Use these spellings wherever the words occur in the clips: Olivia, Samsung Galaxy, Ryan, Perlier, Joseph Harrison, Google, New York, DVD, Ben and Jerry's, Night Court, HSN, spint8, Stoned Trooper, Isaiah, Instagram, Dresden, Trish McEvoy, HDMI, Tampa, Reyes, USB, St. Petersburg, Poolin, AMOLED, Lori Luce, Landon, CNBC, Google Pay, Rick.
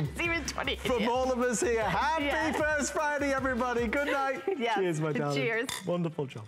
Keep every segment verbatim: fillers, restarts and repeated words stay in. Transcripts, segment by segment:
It's even twenty. From yeah. all of us here, happy yeah. first Friday, everybody. Good night. Yeah. Cheers, my darling. Cheers. Wonderful job.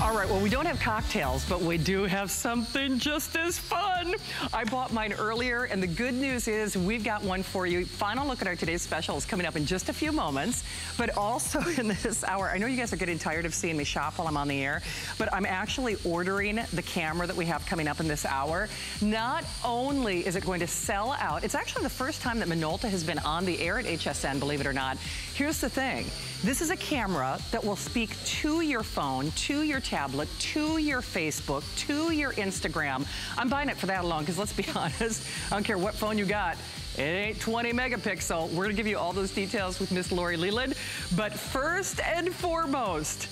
All right, well, we don't have cocktails, but we do have something just as fun. I bought mine earlier, and the good news is we've got one for you. Final look at our today's specials coming up in just a few moments, but also in this hour, I know you guys are getting tired of seeing me shop while I'm on the air, but I'm actually ordering the camera that we have coming up in this hour. Not only is it going to sell out, it's actually the first time that Minolta has been on the air at H S N, believe it or not. Here's the thing. This is a camera that will speak to your phone, to your tablet, to your Facebook, to your Instagram. I'm buying it for that alone, because let's be honest, I don't care what phone you got, it ain't twenty megapixel. We're gonna give you all those details with Miss Lori Leland. But first and foremost,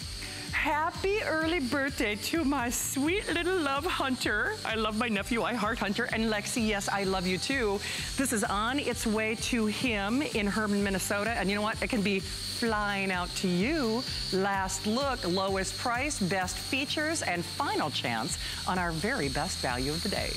happy early birthday to my sweet little love, Hunter. I love my nephew, I heart Hunter. And Lexi, yes, I love you too. This is on its way to him in Herman, Minnesota. And you know what? It can be flying out to you. Last look, lowest price, best features, and final chance on our very best value of the day.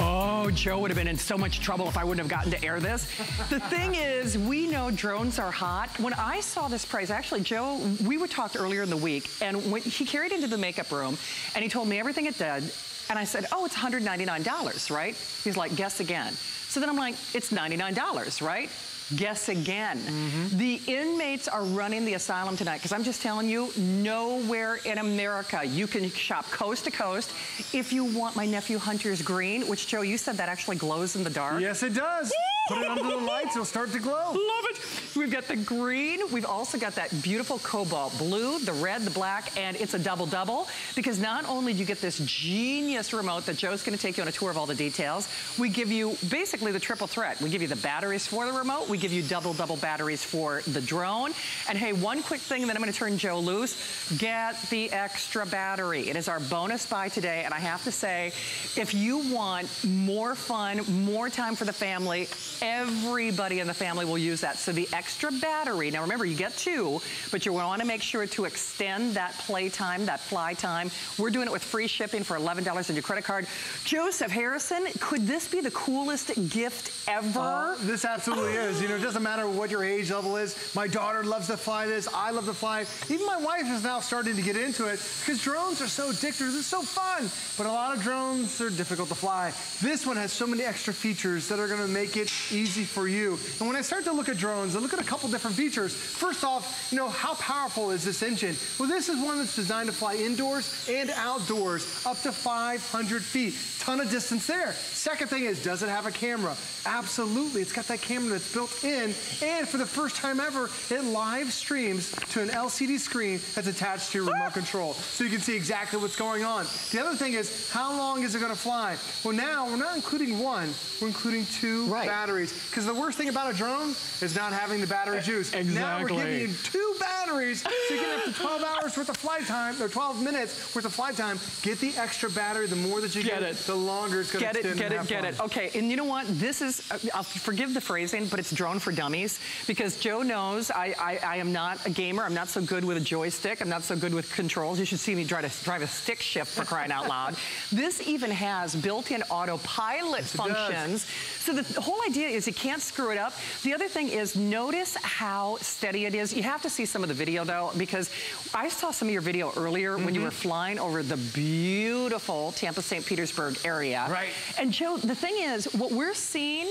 Oh, Joe would have been in so much trouble if I wouldn't have gotten to air this. The thing is, we know drones are hot. When I saw this price, actually, Joe, we were talked earlier in the week, and when he carried into the makeup room, and he told me everything it did, and I said, oh, it's one hundred ninety-nine dollars, right? He's like, guess again. So then I'm like, it's ninety-nine dollars, right? Guess again. Mm-hmm. The inmates are running the asylum tonight, because I'm just telling you, nowhere in America you can shop coast to coast. If you want my nephew Hunter's green, which, Joe, you said that actually glows in the dark. Yes, it does. Put it under the lights, it'll start to glow. Love it. We've got the green. We've also got that beautiful cobalt blue, the red, the black, and it's a double-double, because not only do you get this genius remote that Joe's going to take you on a tour of all the details, we give you basically the triple threat. We give you the batteries for the remote. We give you double-double batteries for the drone. And, hey, one quick thing, and then I'm going to turn Joe loose. Get the extra battery. It is our bonus buy today, and I have to say, if you want more fun, more time for the family, everybody in the family will use that. So the extra battery, now remember, you get two, but you want to make sure to extend that play time, that fly time. We're doing it with free shipping for eleven dollars on your credit card. Joseph Harrison, could this be the coolest gift ever? Uh, this absolutely is. You know, it doesn't matter what your age level is. My daughter loves to fly this. I love to fly. Even my wife is now starting to get into it, because drones are so addictive. It's so fun. But a lot of drones are difficult to fly. This one has so many extra features that are going to make it easy for you. And when I start to look at drones, I look at a couple different features. First off, you know, how powerful is this engine? Well, this is one that's designed to fly indoors and outdoors, up to five hundred feet. Ton of distance there. Second thing is, does it have a camera? Absolutely. It's got that camera that's built in. And for the first time ever, it live streams to an L C D screen that's attached to your remote control. So you can see exactly what's going on. The other thing is, how long is it going to fly? Well, now we're not including one. We're including two batteries. Because the worst thing about a drone is not having the battery juice. Exactly. Now we're giving you two batteries, so you can have twelve hours worth of flight time, or twelve minutes worth of flight time. Get the extra battery. The more that you get, get it, the longer it's going to extend. Get it, get it, get it. Okay, and you know what? This is, uh, I'll forgive the phrasing, but it's drone for dummies, because Joe knows I, I, I am not a gamer. I'm not so good with a joystick. I'm not so good with controls. You should see me try to drive a stick shift, for crying out loud. This even has built-in autopilot yes, functions. So the whole idea is you can't screw it up. The other thing is, notice how steady it is. You have to see some of the video, though, because I saw some of your video earlier mm-hmm. when you were flying over the beautiful Tampa, Saint Petersburg area. Right. And, Joe, the thing is, what we're seeing,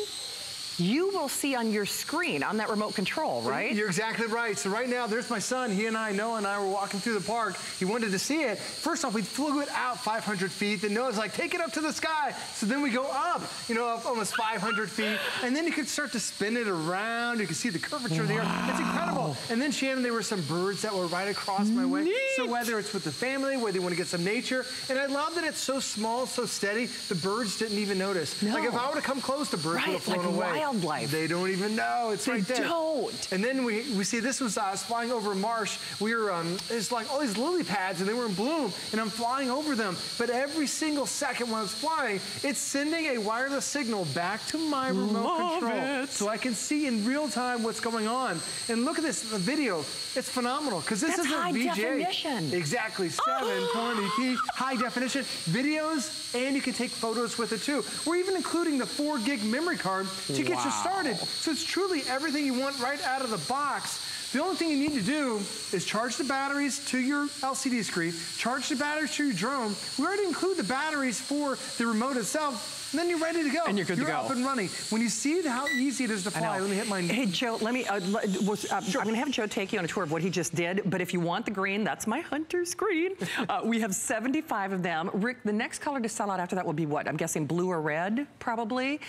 you will see on your screen, on that remote control, right? You're exactly right. So right now, there's my son. He and I, Noah and I, were walking through the park. He wanted to see it. First off, we flew it out five hundred feet. Then Noah's like, take it up to the sky. So then we go up, you know, up almost five hundred feet. And then you could start to spin it around. You can see the curvature wow. there. It's incredible. And then, Shannon, there were some birds that were right across my way. Neat. So whether it's with the family, whether you want to get some nature. And I love that it's so small, so steady, the birds didn't even notice. No. Like, if I were to come close, the birds right. would have flown like away. Wild. wildlife. They don't even know. It's they right there. They don't. And then we, we see this was us flying over a marsh. We were, um, it's like all these lily pads and they were in bloom and I'm flying over them. But every single second when I was flying, it's sending a wireless signal back to my remote Love control. It. So I can see in real time what's going on. And look at this, the video, it's phenomenal. Because this That's is high a V J. Definition. Exactly, seven twenty p, high definition. Videos, and you can take photos with it too. We're even including the four gig memory card to wow. get you started. So it's truly everything you want right out of the box. The only thing you need to do is charge the batteries to your L C D screen, charge the batteries to your drone. We already include the batteries for the remote itself, and then you're ready to go. And you're good you're to go. You're up and running. When you see how easy it is to fly, let me hit my knee. Hey, Joe, let me, uh, was, uh, sure. I'm going to have Joe take you on a tour of what he just did, but if you want the green, that's my Hunter screen. uh, we have seventy-five of them. Rick, the next color to sell out after that will be what? I'm guessing blue or red, probably.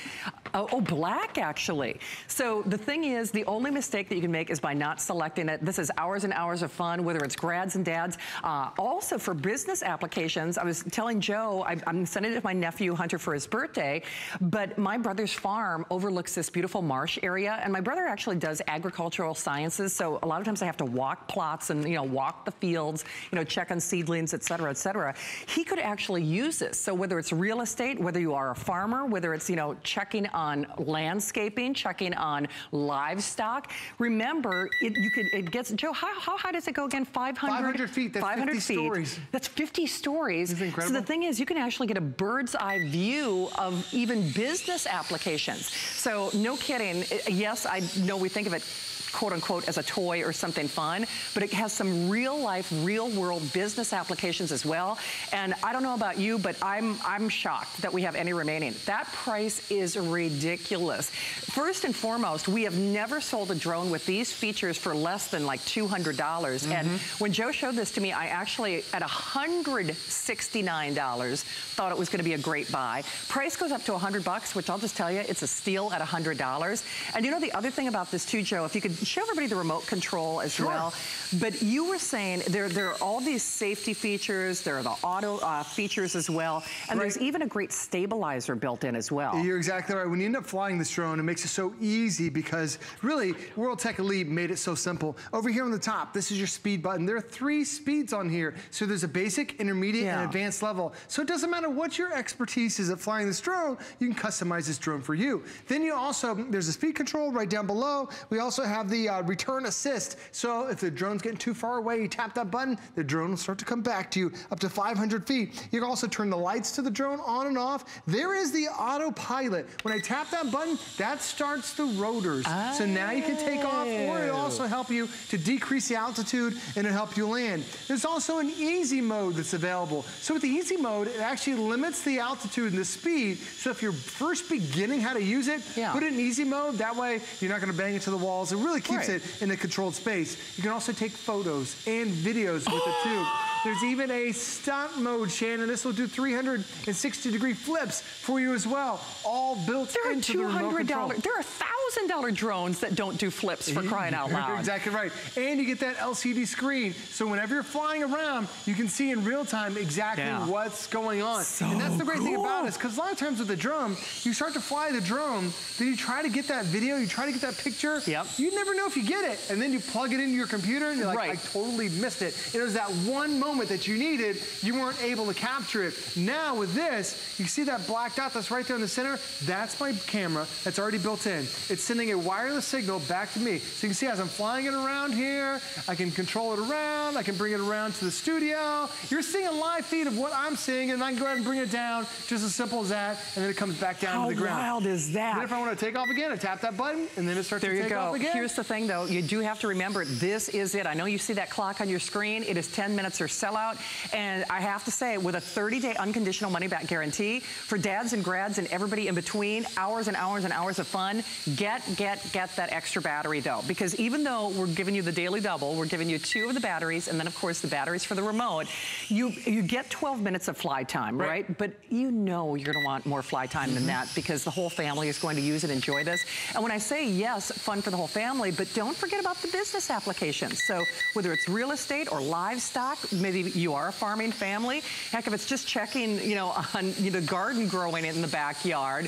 Uh, oh, black, actually. So the thing is, the only mistake that you can make is by not selecting it. This is hours and hours of fun, whether it's grads and dads. Uh, also for business applications, I was telling Joe, I, I'm sending it to my nephew Hunter for his birthday, but my brother's farm overlooks this beautiful marsh area, and my brother actually does agricultural sciences, so a lot of times I have to walk plots and, you know, walk the fields, you know, check on seedlings, et cetera, et cetera. He could actually use this. So whether it's real estate, whether you are a farmer, whether it's, you know, checking on landscaping, checking on livestock, remember, it You could, it gets, Joe, how, how high does it go again? five hundred? five hundred feet, that's fifty feet. Stories. That's fifty stories. Isn't it incredible? So the thing is, you can actually get a bird's eye view of even business applications. So no kidding, yes, I know we think of it, quote unquote, as a toy or something fun, but it has some real life, real world business applications as well. And I don't know about you, but I'm, I'm shocked that we have any remaining. That price is ridiculous. First and foremost, we have never sold a drone with these features for less than like two hundred dollars. Mm-hmm. And when Joe showed this to me, I actually, at one hundred sixty-nine dollars, thought it was gonna be a great buy. Price goes up to one hundred bucks, which I'll just tell you, it's a steal at one hundred dollars. And you know the other thing about this too, Joe, if you could show everybody the remote control as sure. well. But you were saying there, there are all these safety features, there are the auto uh, features as well, and right. there's even a great stabilizer built in as well. You're exactly right. When you end up flying this drone, it makes it so easy because really, World Tech Elite made it so simple. Over here on the top, this is your speed button. There are three speeds on here. So there's a basic, intermediate, yeah. and advanced level. So it doesn't matter what your expertise is at flying this drone, you can customize this drone for you. Then you also, there's a speed control right down below. We also have the uh, return assist. So if the drone's getting too far away, you tap that button, the drone will start to come back to you up to five hundred feet. You can also turn the lights to the drone on and off. There is the autopilot. When I tap that button, that starts the rotors. Oh. So now you can take off, or it'll also help you to decrease the altitude and it'll help you land. There's also an easy mode that's available. So with the easy mode, it actually limits the altitude and the speed. So if you're first beginning how to use it, yeah. put it in easy mode. That way you're not gonna bang into the walls. It really Really keeps right. it in a controlled space. You can also take photos and videos with it too. There's even a stunt mode, Shannon. This will do three hundred sixty degree flips for you as well. All built there into the remote control. There are one thousand dollar drones that don't do flips, for crying out loud. You're exactly right. And you get that L C D screen. So whenever you're flying around, you can see in real time exactly yeah. what's going on. So and that's the great cool. thing about it, because a lot of times with the drone, you start to fly the drone, then you try to get that video, you try to get that picture. Yep. You never know if you get it, and then you plug it into your computer and you're like, right. I totally missed it. It was that one moment that you needed, you weren't able to capture it. Now with this, you see that black dot that's right there in the center? That's my camera that's already built in. It's sending a wireless signal back to me. So you can see as I'm flying it around here, I can control it around, I can bring it around to the studio. You're seeing a live feed of what I'm seeing, and I can go ahead and bring it down, just as simple as that, and then it comes back down How to the ground. How wild is that? And then if I want to take off again, I tap that button, and then it starts there to take go. off again. Here's the thing though, you do have to remember, this is it. I know you see that clock on your screen, it is ten minutes or sellout, and I have to say, with a thirty day unconditional money back guarantee, for dads and grads and everybody in between, hours and hours and hours of fun, get, get, get that extra battery though, because even though we're giving you the daily double, we're giving you two of the batteries, and then of course the batteries for the remote, you you get twelve minutes of fly time, right? right? But you know you're gonna want more fly time than that, because the whole family is going to use and enjoy this. And when I say yes, fun for the whole family, but don't forget about the business applications. So whether it's real estate or livestock, maybe you are a farming family. Heck, if it's just checking, you know, on you know, the garden growing it in the backyard,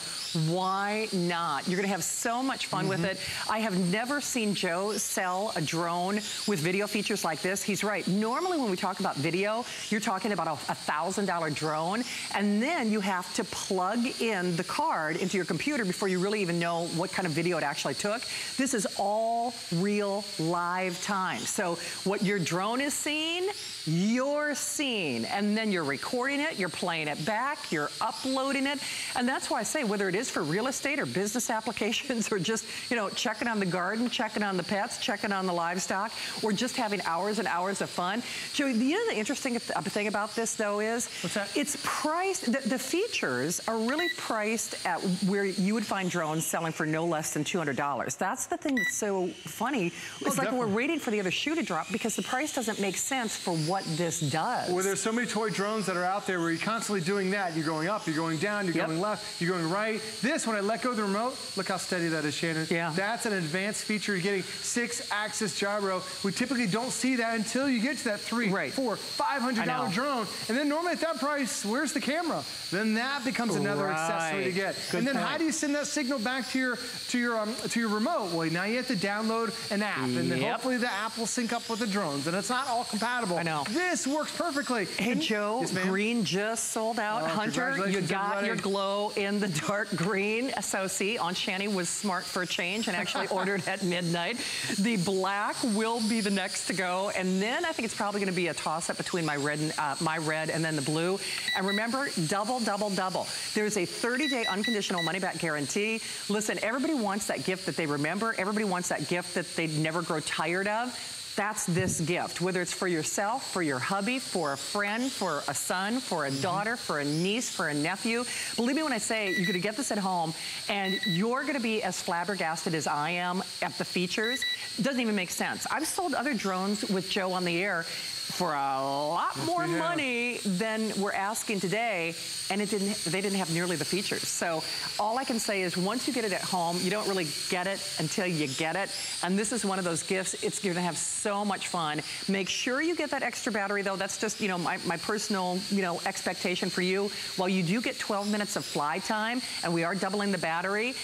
why not? You're gonna have so much fun mm-hmm. with it. I have never seen Joe sell a drone with video features like this. He's right. Normally when we talk about video, you're talking about a one thousand dollar drone, and then you have to plug in the card into your computer before you really even know what kind of video it actually took. This is all real live time. So what your drone is seeing, you're seeing, and then you're recording it, you're playing it back, you're uploading it. And that's why I say, whether it is for real estate or business applications or just, you know, checking on the garden, checking on the pets, checking on the livestock, or just having hours and hours of fun. Joe, you know the interesting thing about this though is, what's that? It's priced, the, the features are really priced at where you would find drones selling for no less than two hundred dollars. That's the thing that's so funny. It's oh, like definitely. We're waiting for the other shoe to drop because the price doesn't make sense for what this does. Well, there's so many toy drones that are out there where you're constantly doing that. You're going up, you're going down, you're yep. going left, you're going right. This, when I let go of the remote, look how steady that is, Shannon. Yeah. That's an advanced feature. You're getting six-axis gyro. We typically don't see that until you get to that three, right. four, five hundred dollar drone. And then normally at that price, where's the camera? Then that becomes another right. accessory to get. Good and then point. How do you send that signal back to your to your um, to your remote? Well, now you have to download an app, and then yep. hopefully the app will sync up with the drones. And it's not all compatible. I know. This works perfectly. Hey and Joe, yes, green just sold out. Oh, Hunter, you got your glow in the dark green S O C on Shani was smart for a change and actually ordered at midnight. The black will be the next to go, and then I think it's probably going to be a toss-up between my red and uh, my red and then the blue. And remember, double, double, double. There's a thirty day unconditional money-back guarantee. Listen, everybody wants that gift that they remember. Everybody wants that gift that they'd never grow tired of. That's this gift, whether it's for yourself, for your hubby, for a friend, for a son, for a daughter, for a niece, for a nephew. Believe me when I say you're gonna get this at home and you're gonna be as flabbergasted as I am at the features. It doesn't even make sense. I've sold other drones with Joe on the air for a lot more yeah. money than we're asking today, and it didn't, they didn't have nearly the features. So all I can say is once you get it at home, you don't really get it until you get it, and this is one of those gifts. It's gonna have so much fun. Make sure you get that extra battery though. That's just, you know, my, my personal, you know, expectation for you. While you do get twelve minutes of fly time, and we are doubling the battery,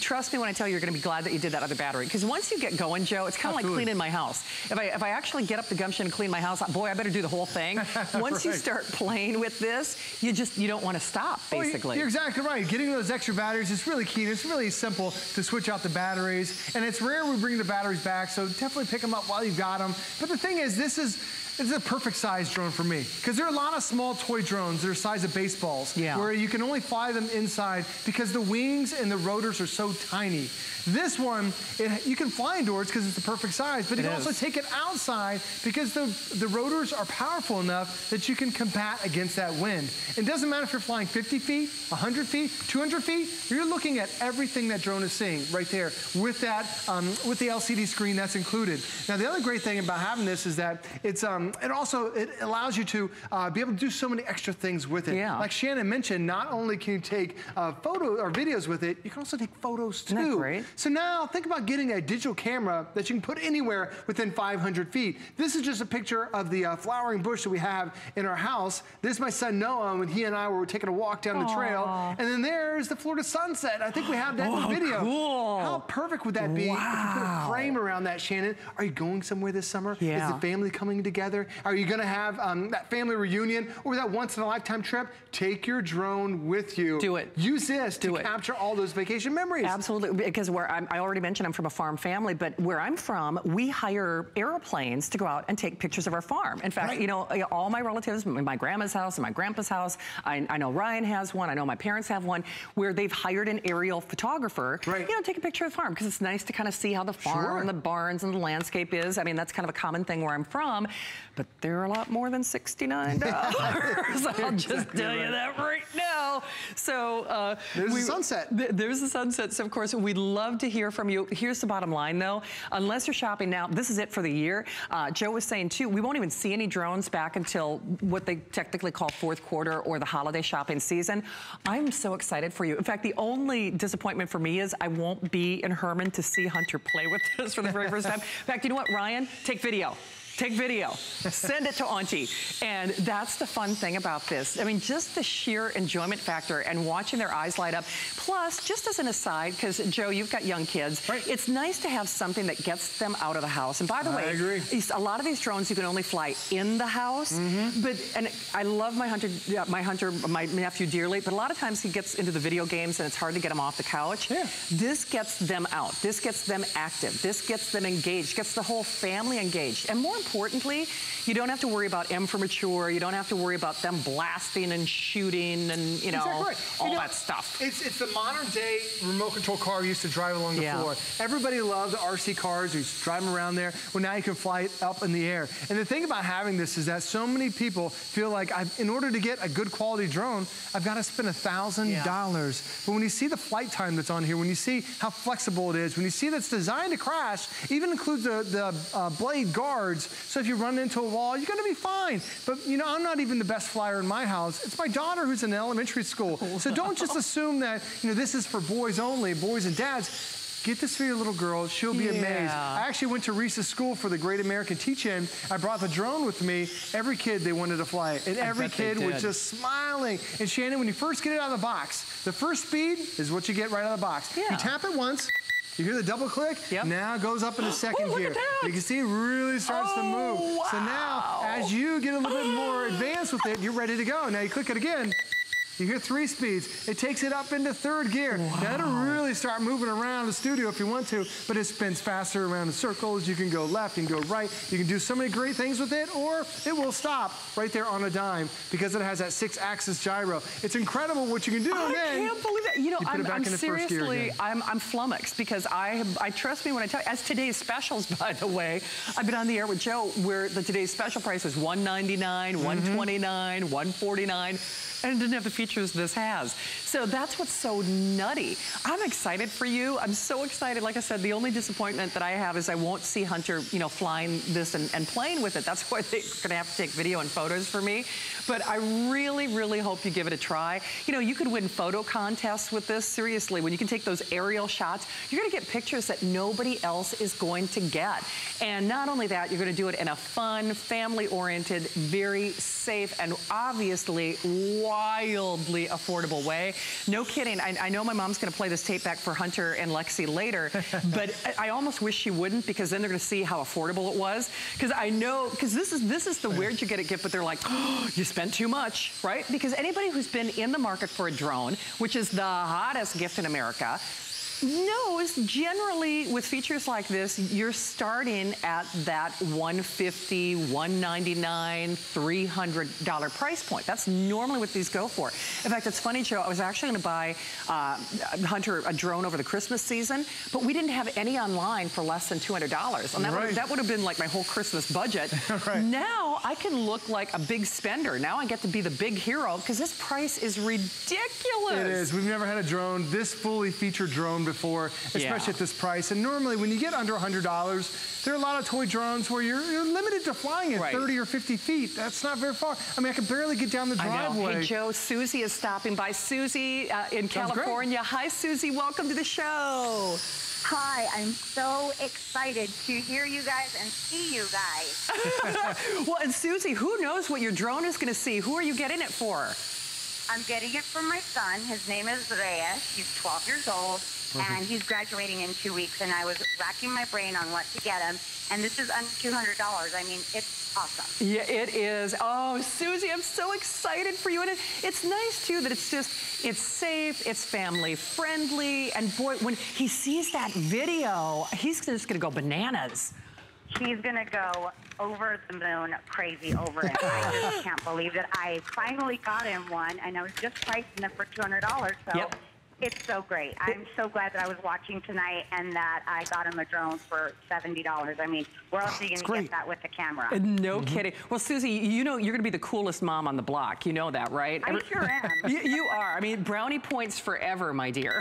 trust me when I tell you, you're gonna be glad that you did that other battery. Because once you get going, Joe, it's kind of like cleaning my house. If I, if I actually get up the gumption and clean my house, boy, I better do the whole thing. Once right. you start playing with this, you just, you don't wanna stop, basically. Well, you're exactly right. Getting those extra batteries is really key. It's really simple to switch out the batteries. And it's rare we bring the batteries back, so definitely pick them up while you've got them. But the thing is, this is, it's a perfect size drone for me. Because there are a lot of small toy drones that are the size of baseballs. Yeah. Where you can only fly them inside because the wings and the rotors are so tiny. This one, it, you can fly indoors because it's the perfect size, but you can also take it outside because the, the rotors are powerful enough that you can combat against that wind. It doesn't matter if you're flying fifty feet, one hundred feet, two hundred feet, you're looking at everything that drone is seeing right there with that, um, with the L C D screen that's included. Now the other great thing about having this is that it's, um, and also it allows you to uh, be able to do so many extra things with it. Yeah. Like Shannon mentioned, not only can you take uh, photos or videos with it, you can also take photos too. Isn't that great? So now think about getting a digital camera that you can put anywhere within five hundred feet. This is just a picture of the uh, flowering bush that we have in our house. This is my son Noah when he and I were taking a walk down Aww. The trail. And then therere's the Florida sunset. I think we have that oh, in the video. Cool. How perfect would that be wow. if you put a frame around that, Shannon? Are you going somewhere this summer? Yeah. Is the family coming together? Are you gonna have um, that family reunion or that once in a lifetime trip? Take your drone with you. Do it. Use this Do to it. Capture all those vacation memories. Absolutely, because where I'm, I already mentioned I'm from a farm family, but where I'm from, we hire airplanes to go out and take pictures of our farm. In fact, right. you know, all my relatives, my grandma's house and my grandpa's house, I, I know Ryan has one, I know my parents have one, where they've hired an aerial photographer, right. you know, take a picture of the farm, because it's nice to kind of see how the farm sure. and the barns and the landscape is. I mean, that's kind of a common thing where I'm from. But there are a lot more than sixty-nine dollars. I'll just exactly tell right. you that right now. So uh, there's we, a sunset. Th there's a sunset. So of course, we'd love to hear from you. Here's the bottom line though. Unless you're shopping now, this is it for the year. Uh, Joe was saying too, we won't even see any drones back until what they technically call fourth quarter or the holiday shopping season. I'm so excited for you. In fact, the only disappointment for me is I won't be in Herman to see Hunter play with this for the very first time. In fact, you know what, Ryan? Take video. Take video, send it to Auntie. And that's the fun thing about this. I mean, just the sheer enjoyment factor and watching their eyes light up. Plus, just as an aside, because Joe, you've got young kids, right. It's nice to have something that gets them out of the house. And by the I way, agree. a lot of these drones you can only fly in the house. Mm-hmm. But and I love my hunter, my hunter, my nephew dearly. But a lot of times he gets into the video games and it's hard to get him off the couch. Yeah. This gets them out. This gets them active. This gets them engaged. Gets the whole family engaged. And more importantly, you don't have to worry about M for mature. You don't have to worry about them blasting and shooting and, you know, exactly right. all you know, that stuff. It's it's the modern day remote control car we used to drive along the yeah. floor. Everybody loved the R C cars. We used to drive them around there. Well, now you can fly it up in the air. And the thing about having this is that so many people feel like, I've, in order to get a good quality drone, I've got to spend a thousand dollars. Yeah. But when you see the flight time that's on here, when you see how flexible it is, when you see that's designed to crash, even includes the, the uh, blade guards, so if you run into a wall, you're gonna be fine. But you know, I'm not even the best flyer in my house. It's my daughter who's in elementary school. Oh, wow. So don't just assume that, you know, this is for boys only, boys and dads. Get this for your little girl. She'll be yeah. amazed. I actually went to Reese's school for the Great American Teach-In. I brought the drone with me. Every kid, they wanted to fly it. And I every kid was just smiling. And Shannon, when you first get it out of the box, the first speed is what you get right out of the box. Yeah. You tap it once. You hear the double click? Yep. Now it goes up in a second oh, here. You can see it really starts oh, to move. Wow. So now, as you get a little bit more advanced with it, you're ready to go. Now you click it again. You hear three speeds. It takes it up into third gear. Wow. Now it'll really start moving around the studio if you want to, but it spins faster around in circles. You can go left, you can go right. You can do so many great things with it, or it will stop right there on a dime because it has that six-axis gyro. It's incredible what you can do. I and then can't believe that. You know, you I'm, I'm seriously, I'm, I'm flummoxed because I, have, I trust me when I tell you, as today's specials, by the way, I've been on the air with Joe where the today's special price is one ninety-nine, one twenty-nine, mm-hmm. one forty-nine, and it didn't have the feature this has. So that's what's so nutty. I'm excited for you. I'm so excited. Like I said, the only disappointment that I have is I won't see Hunter, you know, flying this and, and playing with it. That's why they're gonna have to take video and photos for me. But I really, really hope you give it a try. You know, you could win photo contests with this. Seriously, when you can take those aerial shots, you're gonna get pictures that nobody else is going to get. And not only that, you're gonna do it in a fun, family-oriented, very safe, and obviously wild affordable way. No kidding. I, I know my mom's going to play this tape back for Hunter and Lexi later, but I, I almost wish she wouldn't because then they're going to see how affordable it was. Because I know, because this is this is the weird you get a gift, but they're like, oh, you spent too much, right? Because anybody who's been in the market for a drone, which is the hottest gift in America, knows generally with features like this, you're starting at that one fifty, one ninety-nine, three hundred dollar price point. That's normally what these go for. In fact, it's funny, Joe, I was actually gonna buy uh, Hunter a drone over the Christmas season, but we didn't have any online for less than two hundred dollars. And that right. would, that would have been like my whole Christmas budget. Right. Now I can look like a big spender. Now I get to be the big hero because this price is ridiculous. It is. We've never had a drone, this fully featured drone before. Before, especially yeah. at this price. And normally when you get under one hundred dollars, there are a lot of toy drones where you're, you're limited to flying at right. thirty or fifty feet. That's not very far. I mean, I could barely get down the driveway. I know. Hey, Joe, Susie is stopping by. Susie uh, in Sounds California. Great. Hi, Susie. Welcome to the show. Hi, I'm so excited to hear you guys and see you guys. Well, and Susie, who knows what your drone is going to see? Who are you getting it for? I'm getting it for my son. His name is Reyes. He's twelve years old. And he's graduating in two weeks, and I was racking my brain on what to get him. And this is under two hundred dollars. I mean, it's awesome. Yeah, it is. Oh, Susie, I'm so excited for you. And it, it's nice, too, that it's just, it's safe, it's family-friendly. And, boy, when he sees that video, he's just going to go bananas. He's going to go over the moon crazy over it. I just can't believe that I finally got him one, and I was just pricing them for two hundred dollars. So. Yep. It's so great. I'm so glad that I was watching tonight and that I got him a drone for seventy dollars. I mean, where else are you going to get that with the camera? No mm-hmm. kidding. Well, Susie, you know you're going to be the coolest mom on the block. You know that, right? I Every sure am. you, you are. I mean, brownie points forever, my dear.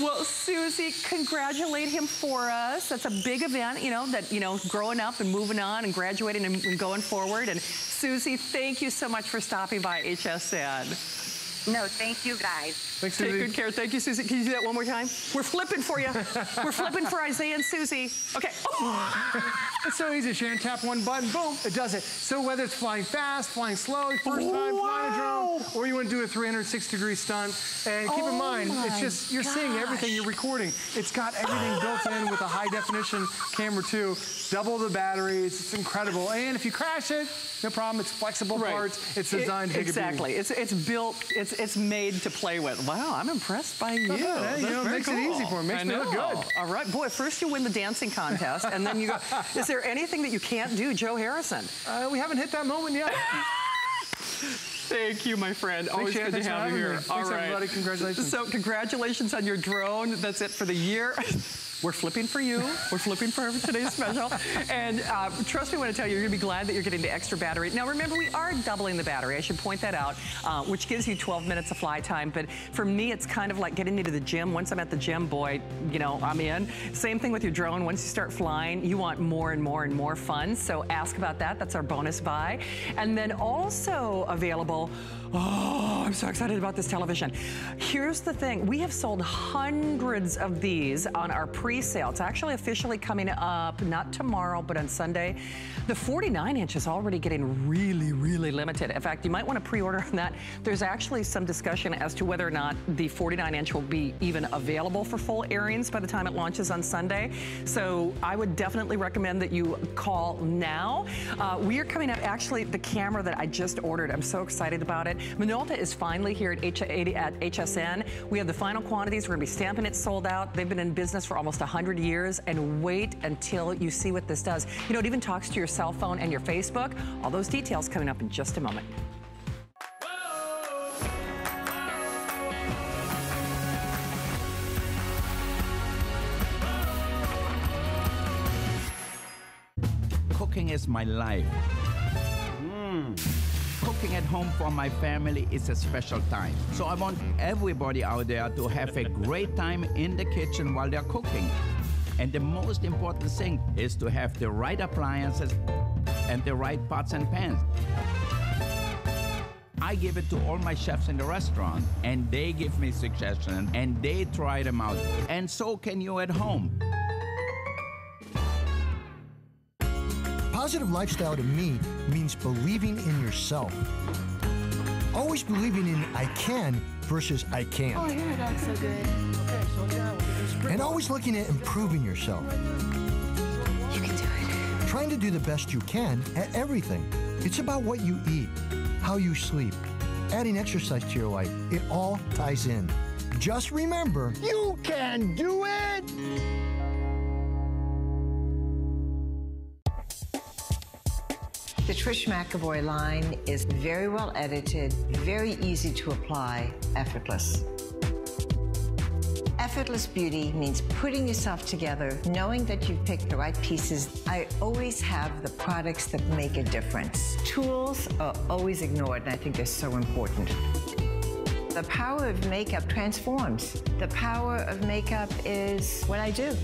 Well, Susie, congratulate him for us. That's a big event, you know, that, you know, growing up and moving on and graduating and, and going forward. And Susie, thank you so much for stopping by H S N. No, thank you guys. Thanks, Susie. Take good care. Thank you, Susie. Can you do that one more time? We're flipping for you. We're flipping for Isaiah and Susie. Okay. Oh. It's so easy, Shannon. Tap one button, boom, it does it. So whether it's flying fast, flying slow, first time wow. flying a drone, or you want to do a three hundred sixty degree stunt. And keep oh in mind, it's just, you're gosh. seeing everything, you're recording. It's got everything built in with a high definition camera too. Double the batteries, it's incredible. And if you crash it, no problem, it's flexible right. parts, it's designed it, to Exactly, it's, it's built, it's It's made to play with. Wow, I'm impressed by you. Yeah, you know, it makes cool. it easy for me. Makes I me know. look good. All right, boy, first you win the dancing contest, and then you go, is there anything that you can't do, Joe Harrison? Uh, we haven't hit that moment yet. Thank you, my friend. Thanks, Always Shannon, good to have you here. All Thanks, right. everybody. Congratulations. So, congratulations on your drone. That's it for the year. We're flipping for you. We're flipping for today's special. And uh, trust me when I tell you, you're going to be glad that you're getting the extra battery. Now, remember, we are doubling the battery. I should point that out, uh, which gives you twelve minutes of fly time. But for me, it's kind of like getting me to the gym. Once I'm at the gym, boy, you know, I'm in. Same thing with your drone. Once you start flying, you want more and more and more fun. So ask about that. That's our bonus buy. And then also available... Oh, I'm so excited about this television. Here's the thing. We have sold hundreds of these on our pre-sale. It's actually officially coming up, not tomorrow, but on Sunday. The forty-nine inch is already getting really, really limited. In fact, you might want to pre-order on that. There's actually some discussion as to whether or not the forty-nine inch will be even available for full airings by the time it launches on Sunday. So I would definitely recommend that you call now. Uh, we are coming up, actually, the camera that I just ordered. I'm so excited about it. Minolta is finally here at, H at H S N. We have the final quantities. We're going to be stamping it sold out. They've been in business for almost one hundred years. And wait until you see what this does. You know, it even talks to your cell phone and your Facebook. All those details coming up in just a moment. Cooking is my life. Mm. Cooking at home for my family is a special time. So I want everybody out there to have a great time in the kitchen while they're cooking. And the most important thing is to have the right appliances and the right pots and pans. I give it to all my chefs in the restaurant, and they give me suggestions, and they try them out. And so can you at home. Positive lifestyle to me means believing in yourself. Always believing in I can versus I can't. Oh, here that's so good. And always looking at improving yourself. You can do it. Trying to do the best you can at everything. It's about what you eat, how you sleep, adding exercise to your life. It all ties in. Just remember, you can do it! The Trish McEvoy line is very well edited, very easy to apply, effortless. Effortless beauty means putting yourself together, knowing that you've picked the right pieces. I always have the products that make a difference. Tools are always ignored, and I think they're so important. The power of makeup transforms. The power of makeup is what I do.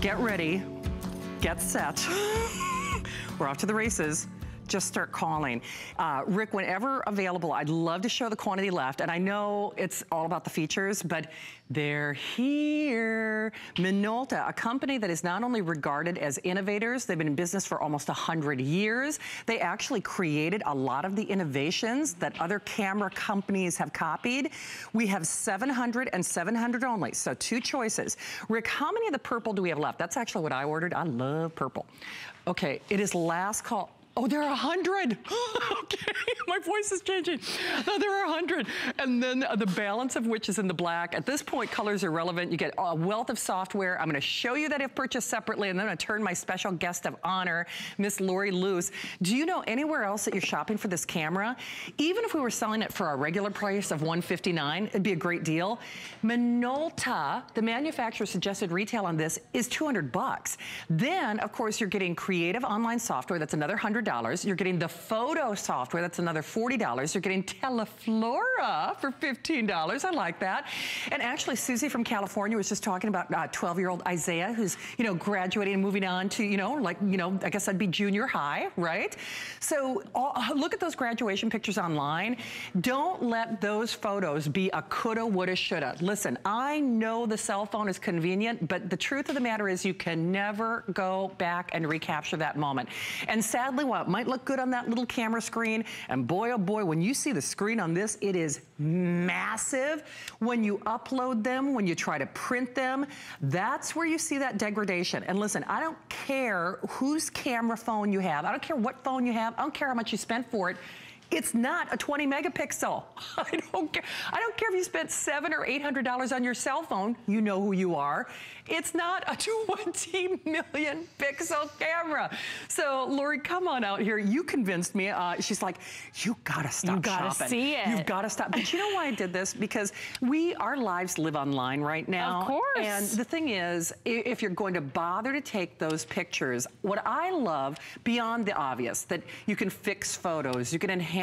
Get ready, get set. We're off to the races. Just start calling. Uh, Rick, whenever available, I'd love to show the quantity left. And I know it's all about the features, but they're here. Minolta, a company that is not only regarded as innovators, they've been in business for almost one hundred years. They actually created a lot of the innovations that other camera companies have copied. We have seven hundred and seven hundred only, so two choices. Rick, how many of the purple do we have left? That's actually what I ordered. I love purple. Okay, it is last call. Oh, there are one hundred. Okay, my voice is changing. No, there are one hundred. And then uh, the balance of which is in the black. At this point, colors are relevant. You get a wealth of software. I'm going to show you that if purchased separately, and then I'm going to turn my special guest of honor, Miss Lori Luce. Do you know anywhere else that you're shopping for this camera? Even if we were selling it for our regular price of one fifty-nine, it'd be a great deal. Minolta, the manufacturer suggested retail on this, is two hundred bucks. Then, of course, you're getting creative online software. That's another one hundred one hundred dollars. You're getting the photo software. That's another forty dollars. You're getting Teleflora for fifteen dollars. I like that. And actually, Susie from California was just talking about twelve-year-old uh, Isaiah, who's, you know, graduating and moving on to, you know, like, you know, I guess that'd be junior high, right? So all, look at those graduation pictures online. Don't let those photos be a coulda, woulda, shoulda. Listen, I know the cell phone is convenient, but the truth of the matter is you can never go back and recapture that moment. And sadly, while it might look good on that little camera screen, and boy, oh boy, when you see the screen on this, it is massive. When you upload them, when you try to print them, that's where you see that degradation. And listen, I don't care whose camera phone you have. I don't care what phone you have. I don't care how much you spent for it. It's not a twenty megapixel. I don't care. I don't care if you spent seven or eight hundred dollars on your cell phone. You know who you are. It's not a twenty million pixel camera. So Lori, come on out here. You convinced me. Uh, she's like, you gotta stop. You gotta shopping. see it. You've gotta stop. But you know why I did this? Because we our lives live online right now. Of course. And the thing is, if you're going to bother to take those pictures, what I love beyond the obvious that you can fix photos, you can enhance. photos.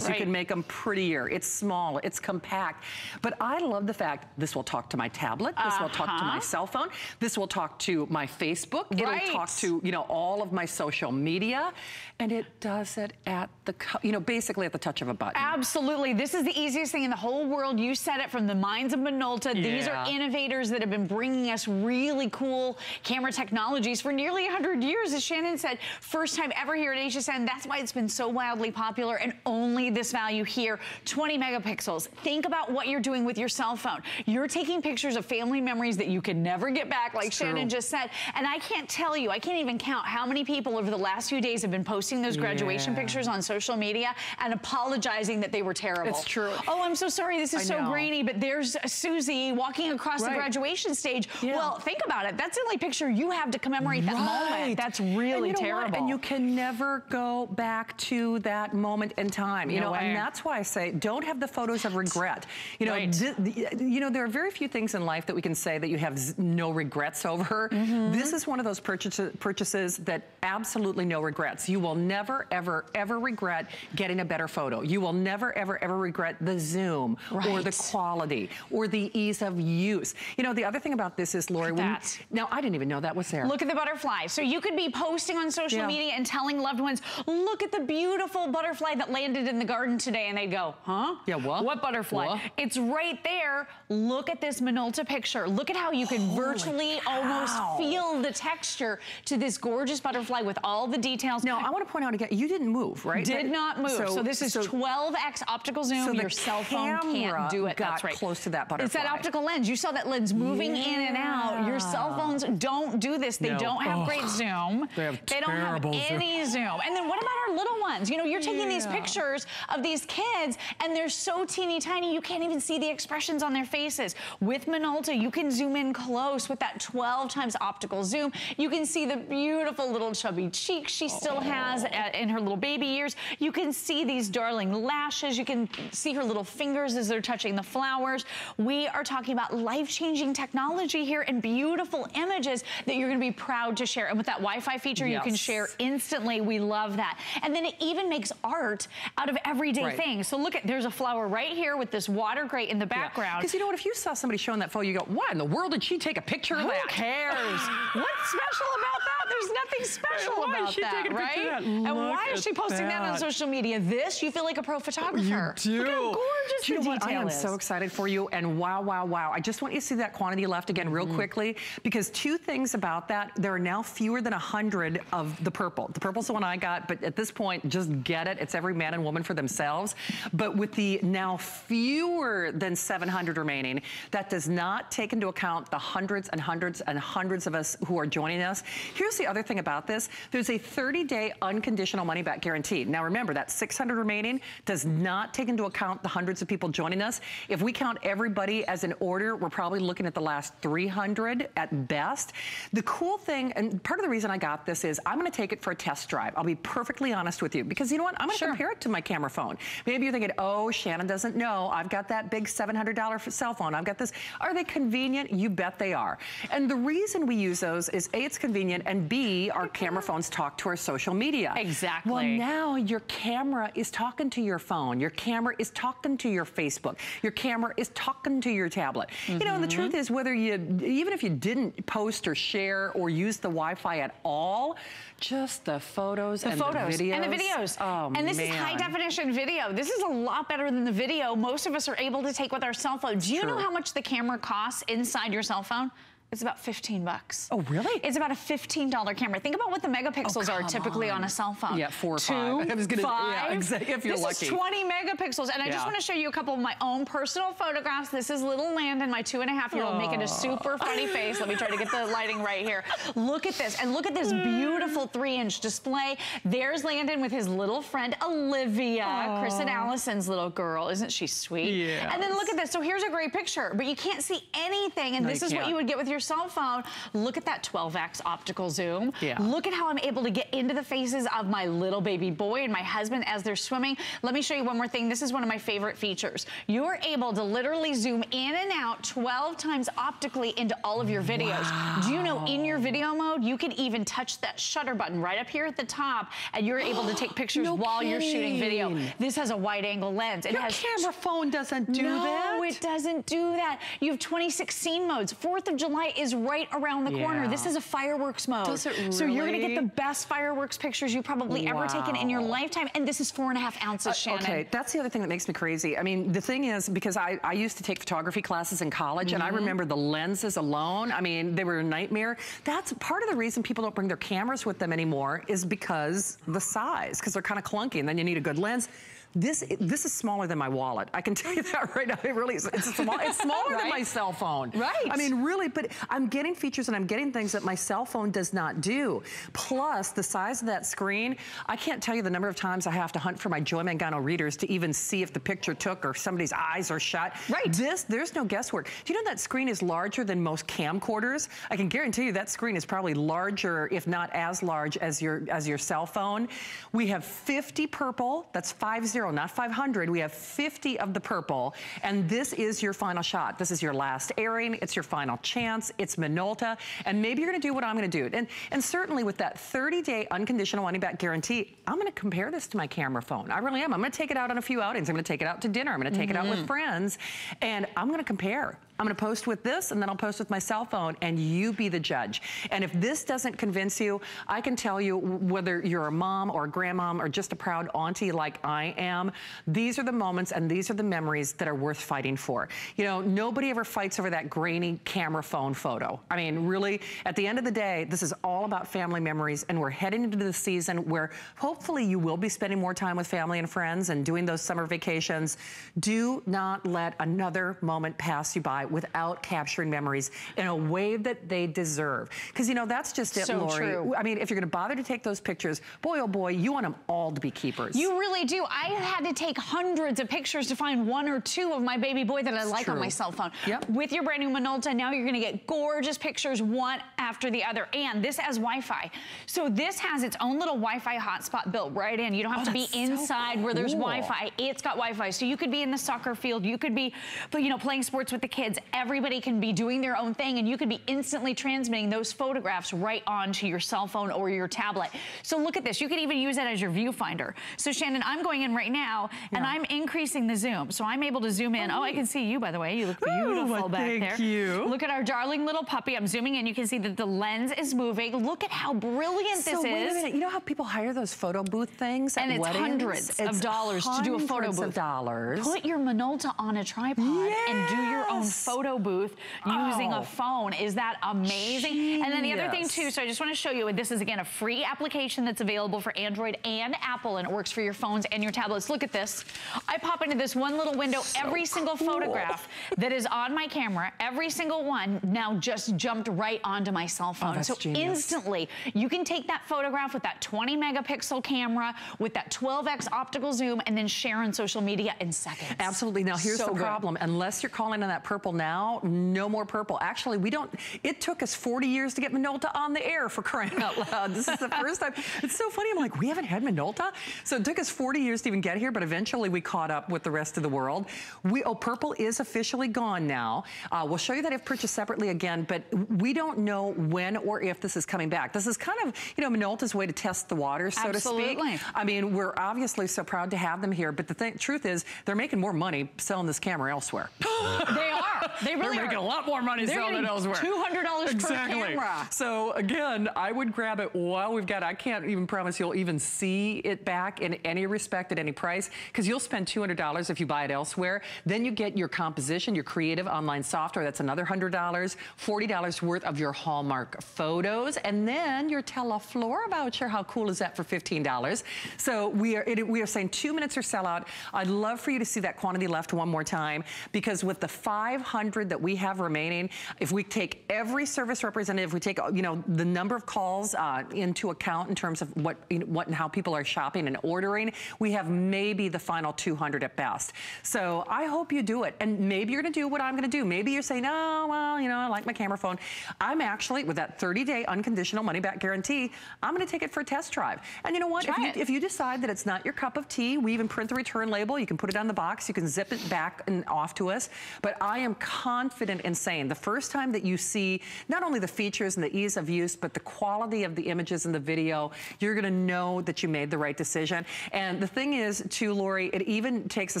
Right. You can make them prettier. It's small. It's compact. But I love the fact this will talk to my tablet. This uh-huh. will talk to my cell phone. This will talk to my Facebook. Right. It'll talk to, you know, all of my social media. And it does it at the, you know, basically at the touch of a button. Absolutely. This is the easiest thing in the whole world. You said it from the minds of Minolta. Yeah. These are innovators that have been bringing us really cool camera technologies for nearly one hundred years. As Shannon said, first time ever here at H S N. That's why it's been so wildly popular. And only this value here, twenty megapixels. Think about what you're doing with your cell phone. You're taking pictures of family memories that you can never get back, like Shannon just said. And I can't tell you, I can't even count how many people over the last few days have been posting those graduation yeah. pictures on social media and apologizing that they were terrible. It's true. Oh, I'm so sorry, this is I so know. grainy, but there's Susie walking across right. the graduation stage. Yeah. Well, think about it. That's the only picture you have to commemorate right. that moment. That's really and you know terrible. What? And you can never go back to that moment in time, you no know, way. and that's why I say don't have the photos of regret. You know, right. you know, there are very few things in life that we can say that you have z no regrets over. Mm-hmm. This is one of those purchases, purchases that absolutely no regrets. You will never, ever, ever regret getting a better photo. You will never, ever, ever regret the zoom right. or the quality or the ease of use. You know, the other thing about this is, Lori, when, now I didn't even know that was there. Look at the butterfly. So you could be posting on social yeah. media and telling loved ones, look at the beautiful butterfly that landed in the garden today, and they'd go, huh? Yeah, what? What butterfly? What? It's right there. Look at this Minolta picture. Look at how you can Holy virtually cow. almost feel the texture to this gorgeous butterfly with all the details. Now, I want to point out again, you didn't move, right? Did that, not move. So, so this is so, twelve X optical zoom. So your cell phone can't do it. Got That's right. close to that butterfly. It's that optical lens. You saw that lens moving yeah. in and out. Your cell phones don't do this. They no. don't have oh. great zoom. They, have they don't have any zoom. zoom. And then what about our little ones? You know, you're taking yeah. these pictures of these kids and they're so teeny tiny you can't even see the expressions on their faces. With Minolta you can zoom in close with that twelve times optical zoom. You can see the beautiful little chubby cheeks she still has at, in her little baby years. You can see these darling lashes. You can see her little fingers as they're touching the flowers. We are talking about life-changing technology here and beautiful images that you're going to be proud to share. And with that Wi-Fi feature yes. you can share instantly. We love that. And then it even makes art out of everyday right. things. So look at, there's a flower right here with this water grate in the background. Because yeah. you know what, if you saw somebody showing that photo, you go, what in the world did she take a picture of that? Who cares? What's special about that? There's nothing special why about is she that, taking a right? picture of that? And look why is she posting that. that on social media? This, you feel like a pro photographer. You do. Look how gorgeous do you know what? I am is. so excited for you, and wow, wow, wow. I just want you to see that quantity left again real mm-hmm. quickly, because two things about that, there are now fewer than a hundred of the purple. The purple's the one I got, but at this point, just get it. It's every man and woman for themselves. But with the now fewer than seven hundred remaining, that does not take into account the hundreds and hundreds and hundreds of us who are joining us. Here's the other thing about this. There's a thirty day unconditional money back guarantee. Now remember, that six hundred remaining does not take into account the hundreds of people joining us. If we count everybody as an order, we're probably looking at the last three hundred at best. The cool thing, and part of the reason I got this is I'm gonna take it for a test drive. I'll be perfectly honest with you, because you know what? I'm gonna sure. compare it to my camera phone. Maybe you're thinking, oh, Shannon doesn't know. I've got that big seven hundred dollar cell phone. I've got this. Are they convenient? You bet they are. And the reason we use those is A, it's convenient, and be our camera phones talk to our social media. Exactly. Well, now your camera is talking to your phone. Your camera is talking to your Facebook. Your camera is talking to your tablet. Mm-hmm. You know, and the truth is, whether you, even if you didn't post or share or use the Wi-Fi at all, just the photos the and photos the videos. And the videos. Oh, and this man. is high definition video. This is a lot better than the video most of us are able to take with our cell phones. Do you True. know how much the camera costs inside your cell phone? It's about fifteen bucks. Oh, really? It's about a fifteen dollar camera. Think about what the megapixels oh, are typically on. on a cell phone. Yeah, four or Two, five. I was gonna, five. Yeah, exactly, if you're this lucky. This is twenty megapixels. And I yeah. just want to show you a couple of my own personal photographs. This is little Landon, my two and a half year old, oh. making a super funny face. Let me try to get the lighting right here. Look at this. And look at this beautiful three inch display. There's Landon with his little friend, Olivia. Oh. Chris and Allison's little girl. Isn't she sweet? Yes. And then look at this. So here's a great picture, but you can't see anything. And no, this is can't. what you would get with your cell phone. Look at that twelve X optical zoom. Yeah. Look at how I'm able to get into the faces of my little baby boy and my husband as they're swimming. Let me show you one more thing. This is one of my favorite features. You're able to literally zoom in and out twelve times optically into all of your videos. Wow. Do you know, in your video mode, you can even touch that shutter button right up here at the top, and you're able to take pictures no while kidding. you're shooting video. This has a wide angle lens. It your has camera phone doesn't do no, that. No, it doesn't do that. You have twenty sixteen modes. fourth of July is right around the yeah. corner. This is a fireworks mode. Does it really? So you're gonna get the best fireworks pictures you probably wow. ever taken in your lifetime, and this is four and a half ounces, uh, Shannon. Okay, that's the other thing that makes me crazy. I mean, the thing is, because I, I used to take photography classes in college, mm-hmm. and I remember the lenses alone, I mean, they were a nightmare. That's part of the reason people don't bring their cameras with them anymore, is because the size, because they're kind of clunky, and then you need a good lens. This this is smaller than my wallet. I can tell you that right now. It really is. It's, small, it's smaller right? than my cell phone. Right. I mean, really, but I'm getting features and I'm getting things that my cell phone does not do. Plus, the size of that screen, I can't tell you the number of times I have to hunt for my Joy Mangano readers to even see if the picture took or somebody's eyes are shut. Right. This, there's no guesswork. Do you know that screen is larger than most camcorders? I can guarantee you that screen is probably larger, if not as large, as your, as your cell phone. We have fifty purple, that's five zero. Not five hundred. We have fifty of the purple, and this is your final shot. This is your last airing. It's your final chance. It's Minolta, and maybe you're going to do what I'm going to do. And and certainly with that thirty day unconditional money back guarantee, I'm going to compare this to my camera phone. I really am. I'm going to take it out on a few outings. I'm going to take it out to dinner. I'm going to take mm-hmm. it out with friends, and I'm going to compare. I'm gonna post with this, and then I'll post with my cell phone, and you be the judge. And if this doesn't convince you, I can tell you, whether you're a mom or a grandmom or just a proud auntie like I am, these are the moments and these are the memories that are worth fighting for. You know, nobody ever fights over that grainy camera phone photo. I mean, really, at the end of the day, this is all about family memories, and we're heading into the season where hopefully you will be spending more time with family and friends and doing those summer vacations. Do not let another moment pass you by without capturing memories in a way that they deserve. Because, you know, that's just it, so Lori. True. I mean, if you're going to bother to take those pictures, boy, oh boy, you want them all to be keepers. You really do. I had to take hundreds of pictures to find one or two of my baby boy that I it's like true. on my cell phone. Yep. With your brand new Minolta, now you're going to get gorgeous pictures one after the other. And this has Wi-Fi. So this has its own little Wi-Fi hotspot built right in. You don't have oh, to be so inside cool. where there's Wi-Fi. It's got Wi-Fi. So you could be in the soccer field. You could be, you know, playing sports with the kids. Everybody can be doing their own thing, and you could be instantly transmitting those photographs right onto your cell phone or your tablet. So look at this. You could even use it as your viewfinder. So Shannon, I'm going in right now, yeah. and I'm increasing the zoom. So I'm able to zoom in. Oh, oh I can see you, by the way. You look beautiful Ooh, back thank there. Thank you. Look at our darling little puppy. I'm zooming in. You can see that the lens is moving. Look at how brilliant so this wait is. A minute. You know how people hire those photo booth things at And it's weddings? hundreds it's of dollars hundreds to do a photo booth. Of dollars. Put your Minolta on a tripod yes. and do your own photo booth using oh. a phone. Is that amazing? Jeez. And then the other thing too, so I just want to show you, this is again a free application that's available for Android and Apple, and it works for your phones and your tablets. Look at this. I pop into this one little window, so every single cool. photograph that is on my camera, every single one now just jumped right onto my cell phone. Oh, so genius. Instantly, you can take that photograph with that twenty megapixel camera, with that twelve X optical zoom, and then share on social media in seconds. Absolutely. Now here's so the problem. Good. Unless you're calling on that purple now, no more purple. Actually, we don't, it took us forty years to get Minolta on the air, for crying out loud. This is the first time. It's so funny, I'm like, we haven't had Minolta? So it took us forty years to even get here, but eventually we caught up with the rest of the world. We, oh, purple is officially gone now. Uh, we'll show you that if purchased separately again, but we don't know when or if this is coming back. This is kind of, you know, Minolta's way to test the water, so Absolutely. to speak. I mean, we're obviously so proud to have them here, but the th truth is, they're making more money selling this camera elsewhere. They are. They really They're making are. a lot more money They're selling it elsewhere. two hundred dollars exactly. per camera. So again, I would grab it while we've got it. I can't even promise you'll even see it back in any respect at any price, because you'll spend two hundred dollars if you buy it elsewhere. Then you get your composition, your creative online software. That's another one hundred dollars. forty dollars worth of your Hallmark photos. And then your Teleflora voucher. How cool is that for fifteen dollars? So we are, it, we are saying two minutes or sellout. I'd love for you to see that quantity left one more time, because with the five hundred that we have remaining, if we take every service representative, we take, you know, the number of calls uh, into account in terms of what, you know, what and how people are shopping and ordering, we have maybe the final two hundred at best. So I hope you do it. And maybe you're going to do what I'm going to do. Maybe you're saying, oh, well, you know, I like my camera phone. I'm actually, with that thirty day unconditional money-back guarantee, I'm going to take it for a test drive. And you know what? If you, if you decide that it's not your cup of tea, we even print the return label. You can put it on the box. You can zip it back and off to us. But I am confident in saying the first time that you see not only the features and the ease of use, but the quality of the images and the video, you're going to know that you made the right decision. And the thing is, too, Lori, it even takes a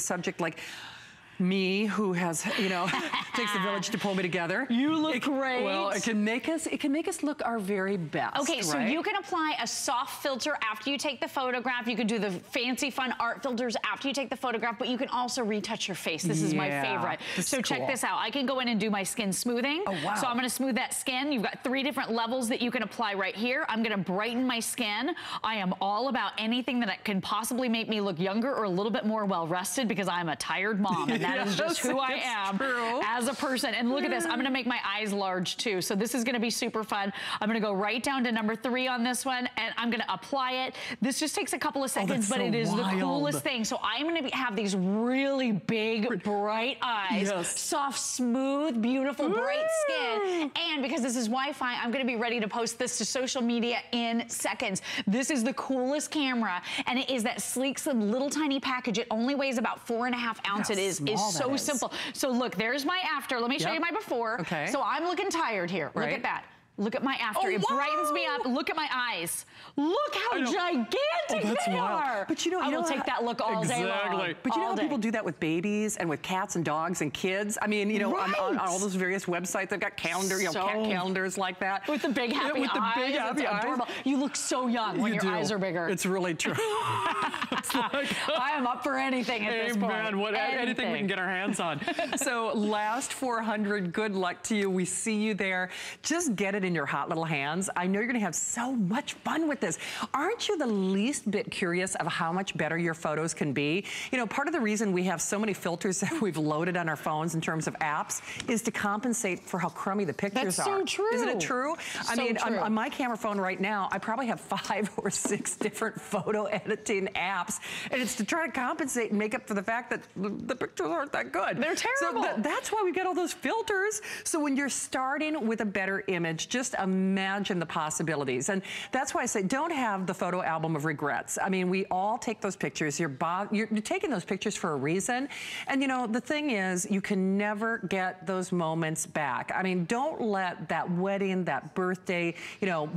subject like me, who has, you know, takes the village to pull me together. You look it, great. Well, it can make us, it can make us look our very best. Okay, right? So you can apply a soft filter after you take the photograph. You can do the fancy, fun art filters after you take the photograph, but you can also retouch your face. This is yeah, my favorite. So check cool. this out. I can go in and do my skin smoothing. Oh, wow. So I'm going to smooth that skin. You've got three different levels that you can apply right here. I'm going to brighten my skin. I am all about anything that can possibly make me look younger or a little bit more well-rested, because I'm a tired mom. And That yes, is just who I am true. as a person. And look at this. I'm going to make my eyes large, too. So this is going to be super fun. I'm going to go right down to number three on this one, and I'm going to apply it. This just takes a couple of seconds, oh, but so it is wild. the coolest thing. So I'm going to have these really big, bright eyes, yes. soft, smooth, beautiful, bright skin. And because this is Wi-Fi, I'm going to be ready to post this to social media in seconds. This is the coolest camera, and it is that sleek, slim, little tiny package. It only weighs about four and a half ounces. Yes. It is is so is. simple. So look, there's my after. Let me show yep. you my before. Okay. So I'm looking tired here. Right. Look at that. Look at my after. Oh, it wow. brightens me up. Look at my eyes. Look how gigantic oh, that's they wild. are. But you know, you I will know take how, that look all exactly. day long. But you all know how day. people do that with babies and with cats and dogs and kids? I mean, you know, right. on, on, on all those various websites, they've got calendar, so, you know, cat calendars like that. With the big happy yeah, with eyes. With the big happy eyes. Adorable. You look so young when you your do. eyes are bigger. It's really true. It's like, I am up for anything at Amen. this point. What, anything. anything we can get our hands on. So last four hundred, good luck to you. We see you there. Just get it in your hot little hands. I know you're gonna have so much fun with this. Aren't you the least bit curious of how much better your photos can be? You know, part of the reason we have so many filters that we've loaded on our phones in terms of apps is to compensate for how crummy the pictures That's are. That's so true. Isn't it true? So I mean, true. On, on my camera phone right now, I probably have five or six different photo editing apps, and it's to try to compensate and make up for the fact that the, the pictures aren't that good. They're terrible. So th that's why we get all those filters. So when you're starting with a better image, just imagine the possibilities. And that's why I say don't have the photo album of regrets. I mean, we all take those pictures. You're, you're, you're taking those pictures for a reason. And you know, the thing is, you can never get those moments back. I mean, don't let that wedding, that birthday, you know,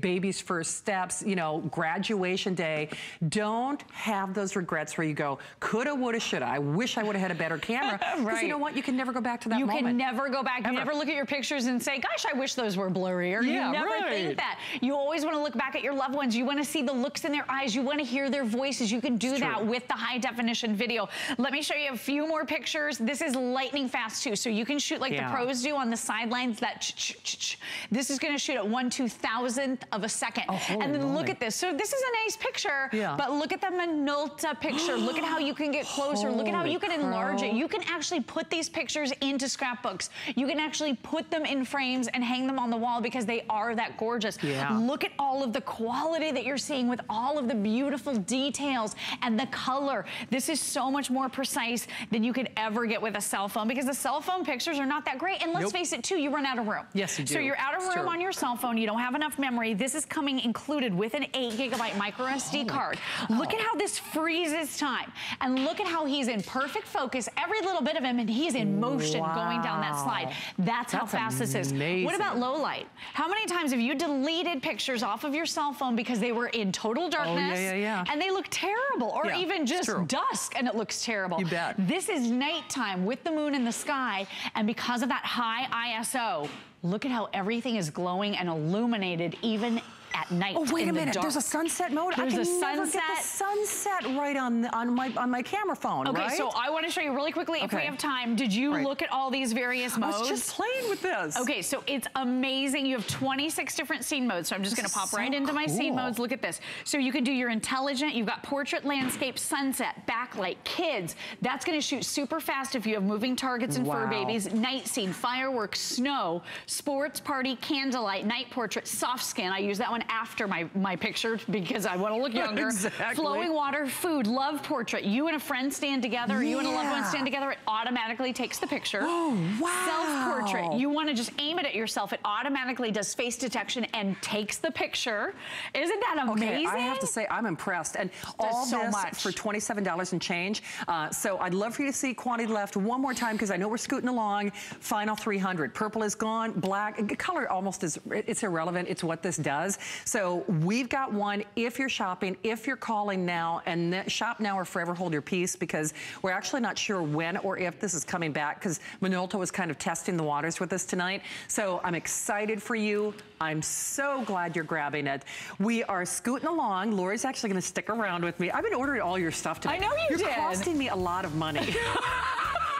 baby's first steps, you know, graduation day, don't have those regrets where you go, coulda, woulda, shoulda. I wish I would have had a better camera. Because right. you know what? You can never go back to that you moment. You can never go back. Ever. You never look at your pictures and say, gosh, I wish those were blurrier. Yeah, you never right. think that. You always want to look back at your loved ones. You want to see the looks in their eyes. You want to hear their voices. You can do it's that true. with the high definition video. Let me show you a few more pictures. This is lightning fast too. So you can shoot like yeah. the pros do on the sidelines. That ch ch ch ch. This is going to shoot at one two thousandth of a second. Oh, and then holy. look at this. So this is a nice picture, yeah. but look at the Minolta picture. Look at how you can get closer. Holy look at how you can crow. enlarge it. You can actually put these pictures into scrapbooks. You can actually put them in frames and hang them on the wall. all because they are that gorgeous. Yeah. Look at all of the quality that you're seeing with all of the beautiful details and the color. This is so much more precise than you could ever get with a cell phone, because the cell phone pictures are not that great. And let's nope. face it too, you run out of room. Yes, you do. So you're out of room on your cell phone. You don't have enough memory. This is coming included with an eight gigabyte micro S D oh card. Look at how this freezes time. And look at how he's in perfect focus, every little bit of him, and he's in motion wow. going down that slide. That's, That's how fast amazing. This is. What about low light? How many times have you deleted pictures off of your cell phone because they were in total darkness oh, yeah, yeah, yeah. and they look terrible, or yeah, even just dusk and it looks terrible? You bet. This is nighttime with the moon in the sky, and because of that high I S O, look at how everything is glowing and illuminated even at night. Oh, wait a minute. There's a sunset mode? There's a sunset. I can never get the sunset right on, on, my, on my camera phone, okay, right? So I want to show you really quickly, okay. if we have time, did you right. look at all these various modes? I was just playing with this. Okay, so it's amazing. You have twenty-six different scene modes, so I'm just going to pop so right into cool. my scene modes. Look at this. So you can do your intelligent. You've got portrait, landscape, sunset, backlight, kids. That's going to shoot super fast if you have moving targets and wow. fur babies, night scene, fireworks, snow, sports, party, candlelight, night portrait, soft skin. I use that one after my, my picture because I want to look younger. Exactly. Flowing water, food, love portrait. You and a friend stand together, yeah. or you and a loved one stand together, it automatically takes the picture. Oh, wow. Self-portrait. You want to just aim it at yourself. It automatically does face detection and takes the picture. Isn't that amazing? Okay, I have to say, I'm impressed. And all so this much. For twenty-seven dollars and change. Uh, so I'd love for you to see quantity left one more time, because I know we're scooting along. Final three hundred. Purple is gone. Black. Color almost is, it's irrelevant. It's what this does. So we've got one, if you're shopping, if you're calling now, and shop now or forever hold your peace, because we're actually not sure when or if this is coming back, because Minolta was kind of testing the waters with us tonight. So I'm excited for you. I'm so glad you're grabbing it. We are scooting along. Lori's actually going to stick around with me. I've been ordering all your stuff tonight. I know you you're did. You're costing me a lot of money.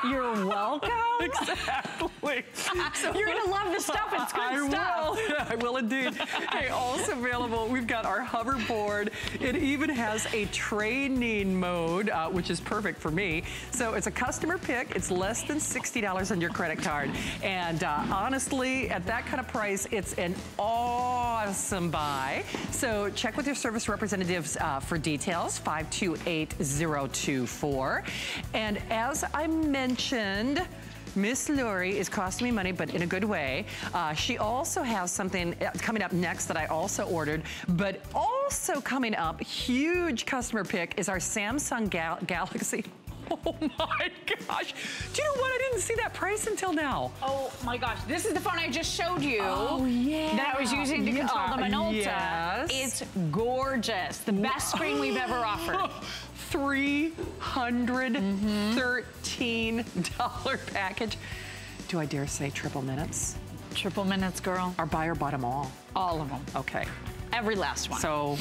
You're welcome. Exactly. So, you're going to love this stuff. It's good I stuff. Will. I will indeed. Hey, also available, we've got our hoverboard. It even has a training mode, uh, which is perfect for me. So it's a customer pick. It's less than sixty dollars on your credit card. And uh, honestly, at that kind of price, it's an awesome buy. So check with your service representatives uh, for details, five two eight zero two four. And as I mentioned, mentioned Miss Lori is costing me money, but in a good way. Uh, she also has something coming up next that I also ordered, but also coming up, huge customer pick, is our Samsung Gal- Galaxy. Oh my gosh. Do you know what? I didn't see that price until now. Oh my gosh. This is the phone I just showed you. Oh yeah. That I was using to control uh, the Minolta. Yes. It's gorgeous. The best screen we've ever offered. three hundred thirteen dollar mm-hmm. package. Do I dare say triple minutes? Triple minutes, girl. Our buyer bought them all. All of them. Okay. Every last one. So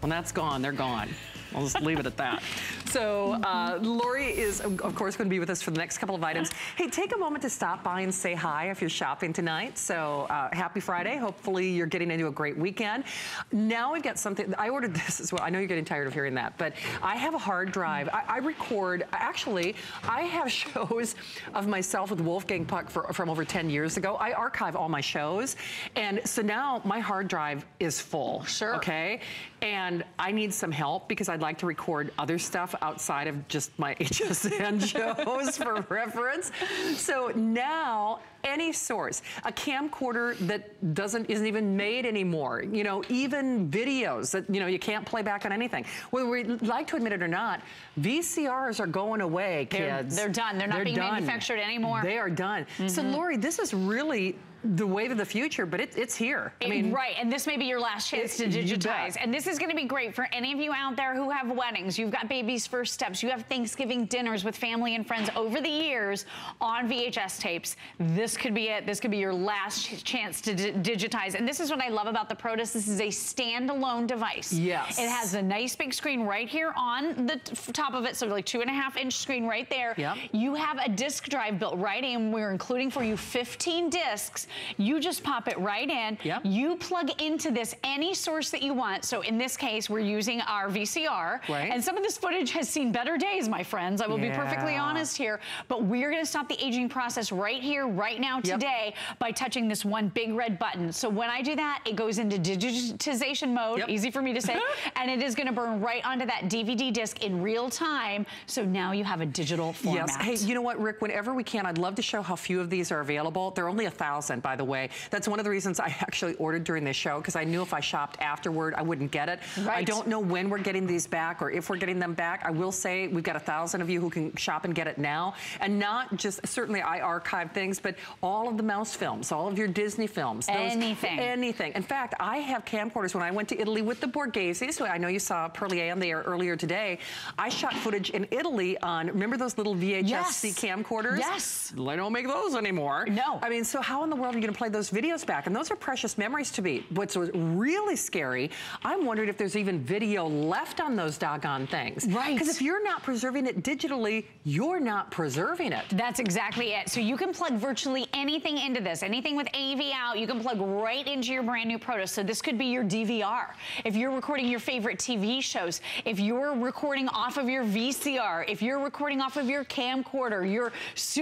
when that's gone, they're gone. I'll just leave it at that. So uh, Lori is, of course, going to be with us for the next couple of items. Hey, take a moment to stop by and say hi if you're shopping tonight. So uh, happy Friday. Hopefully you're getting into a great weekend. Now we've got something. I ordered this as well. I know you're getting tired of hearing that, but I have a hard drive. I, I record. Actually, I have shows of myself with Wolfgang Puck for, from over ten years ago. I archive all my shows. And so now my hard drive is full. Sure. Okay? And I need some help because I'd like to record other stuff outside of just my H S N shows for reference. So now, any source, a camcorder that doesn't isn't even made anymore, you know, even videos that, you know, you can't play back on anything. Whether we like to admit it or not, V C Rs are going away, kids. They're, they're done. They're not they're being done. manufactured anymore. They are done. Mm-hmm. So, Lori, this is really the wave of the future, but it, it's here. I mean, right, and this may be your last chance to digitize. And this is going to be great for any of you out there who have weddings. You've got babies' first steps. You have Thanksgiving dinners with family and friends over the years on V H S tapes. This could be it. This could be your last chance to digitize. And this is what I love about the Protus. This is a standalone device. Yes. It has a nice big screen right here on the top of it, so like two and a half inch screen right there. Yep. You have a disk drive built right in. We're including for you fifteen discs. You just pop it right in. Yep. You plug into this any source that you want. So in this case, we're using our V C R. Right. And some of this footage has seen better days, my friends. I will yeah. be perfectly honest here. But we're going to stop the aging process right here, right now, today, yep. by touching this one big red button. So when I do that, it goes into digitization mode. Yep. Easy for me to say. And it is going to burn right onto that D V D disc in real time. So now you have a digital format. Yes. Hey, you know what, Rick? Whenever we can, I'd love to show how few of these are available. There are only a thousand, by the way. That's one of the reasons I actually ordered during this show, because I knew if I shopped afterward, I wouldn't get it. Right. I don't know when we're getting these back or if we're getting them back. I will say we've got a thousand of you who can shop and get it now. And not just, certainly I archive things, but all of the mouse films, all of your Disney films. Those, anything. Anything. In fact, I have camcorders. When I went to Italy with the Borghese, so I know you saw Perlier on the air earlier today, I shot footage in Italy on, remember those little V H S yes. camcorders? Yes. I don't make those anymore. No. I mean, so how in the world are you going to play those videos back? And those are precious memories to me. What's really scary, I'm wondering if there's even video left on those doggone things. Right. Because if you're not preserving it digitally, you're not preserving it. That's exactly it. So you can plug virtually anything into this. Anything with A V out, you can plug right into your brand new Protus. So this could be your D V R. If you're recording your favorite T V shows, if you're recording off of your V C R, if you're recording off of your camcorder, your,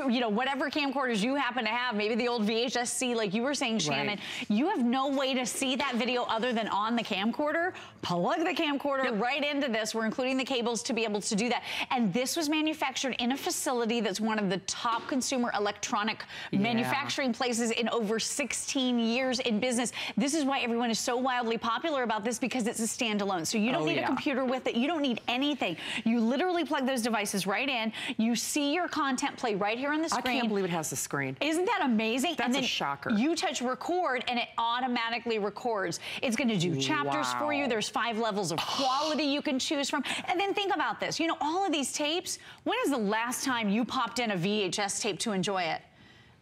you know, whatever camcorders you happen to have, maybe the old V H S C, like you were saying, Shannon, right. you have no way to see that video other than on the camcorder. Plug the camcorder yep. right into this. We're including the cables to be able to do that. And this was manufactured in a facility that's one of the top consumer electronic yeah. manufacturing places in over sixteen years in business. This is why everyone is so wildly popular about this, because it's a standalone. So you don't oh, need yeah. a computer with it. You don't need anything. You literally plug those devices right in. You see your content play right here on the screen. I can't believe it has the screen. Isn't that amazing? That's and then a shocker. You touch record and it automatically records. It's going to do chapters wow. for you. There's five levels of quality you can choose from. And then think about this. You know, all of these tapes, when is the last time you popped in a V H S tape to enjoy it?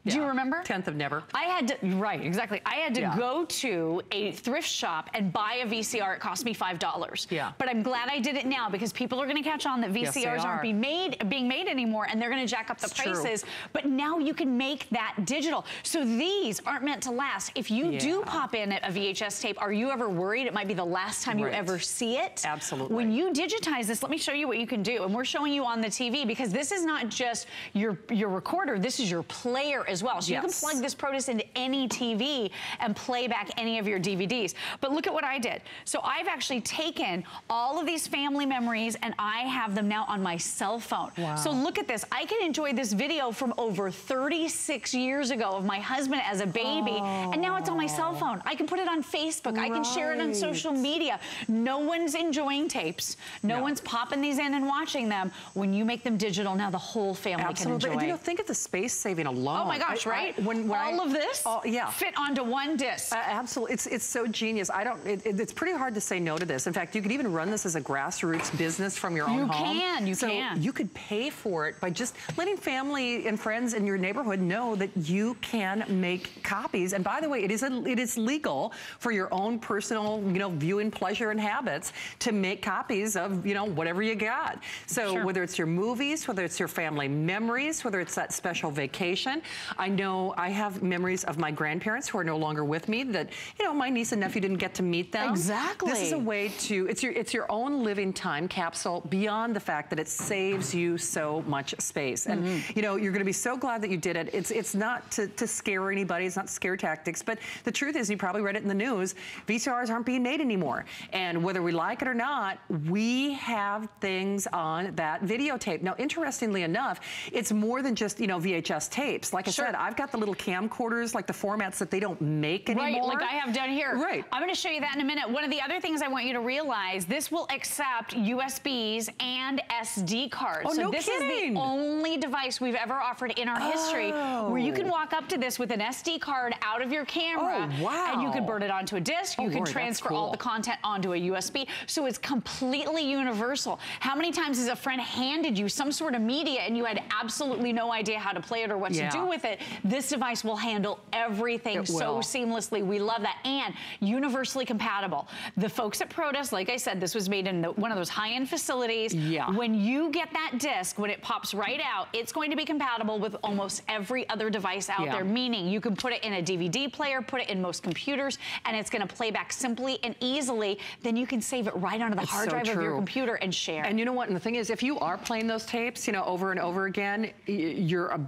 Do yeah. you remember? Tenth of never. I had to, right, exactly. I had to yeah. go to a thrift shop and buy a V C R. It cost me five dollars. Yeah. But I'm glad I did it now, because people are going to catch on that V C Rs yes, aren't being made, being made anymore, and they're going to jack up the it's prices. True. But now you can make that digital. So these aren't meant to last. If you yeah. do pop in a V H S tape, are you ever worried it might be the last time right. you ever see it? Absolutely. When you digitize this, let me show you what you can do. And we're showing you on the T V, because this is not just your, your recorder. This is your player as well. well. So yes. you can plug this Protus into any T V and play back any of your D V Ds. But look at what I did. So I've actually taken all of these family memories and I have them now on my cell phone. Wow. So look at this. I can enjoy this video from over thirty-six years ago of my husband as a baby. Oh. And now it's on my cell phone. I can put it on Facebook. Right. I can share it on social media. No one's enjoying tapes. No, no one's popping these in and watching them. When you make them digital, now the whole family Absolutely. can enjoy. You know, think of the space saving alone. Oh my God. Gosh, right? I, when, when all I, of this all, yeah. fit onto one disc. Uh, absolutely. It's it's so genius. I don't, it, it, it's pretty hard to say no to this. In fact, you could even run this as a grassroots business from your own you home. You can, you so can. You could pay for it by just letting family and friends in your neighborhood know that you can make copies. And by the way, it is, a, it is legal for your own personal, you know, viewing pleasure and habits to make copies of, you know, whatever you got. So sure. whether it's your movies, whether it's your family memories, whether it's that special vacation. I know I have memories of my grandparents who are no longer with me that, you know, my niece and nephew didn't get to meet them. Exactly. This is a way to, it's your, it's your own living time capsule, beyond the fact that it saves you so much space. And, mm-hmm. you know, you're going to be so glad that you did it. It's it's not to, to scare anybody. It's not scare tactics. But the truth is, you probably read it in the news, V C Rs aren't being made anymore. And whether we like it or not, we have things on that videotape. Now, interestingly enough, it's more than just, you know, V H S tapes. Like I Sure. said, I've got the little camcorders, like the formats that they don't make anymore. Right, like I have down here. Right. I'm going to show you that in a minute. One of the other things I want you to realize, this will accept U S Bs and S D cards. Oh, so no this kidding. is the only device we've ever offered in our history oh. where you can walk up to this with an S D card out of your camera camera. Oh, wow. And you could burn it onto a disc. Oh, you can Lord, transfer cool. all the content onto a U S B. So it's completely universal. How many times has a friend handed you some sort of media and you had absolutely no idea how to play it or what yeah. to do with it? This device will handle everything so seamlessly. We love that. And universally compatible. The folks at Protus, like I said, this was made in the, one of those high-end facilities. Yeah. When you get that disc, when it pops right out, it's going to be compatible with almost every other device out yeah. there, meaning you can put it in a D V D player, put it in most computers, and it's going to play back simply and easily. Then you can save it right onto the it's hard so drive true. of your computer and share. And you know what? And the thing is, if you are playing those tapes, you know, over and over again, you're a,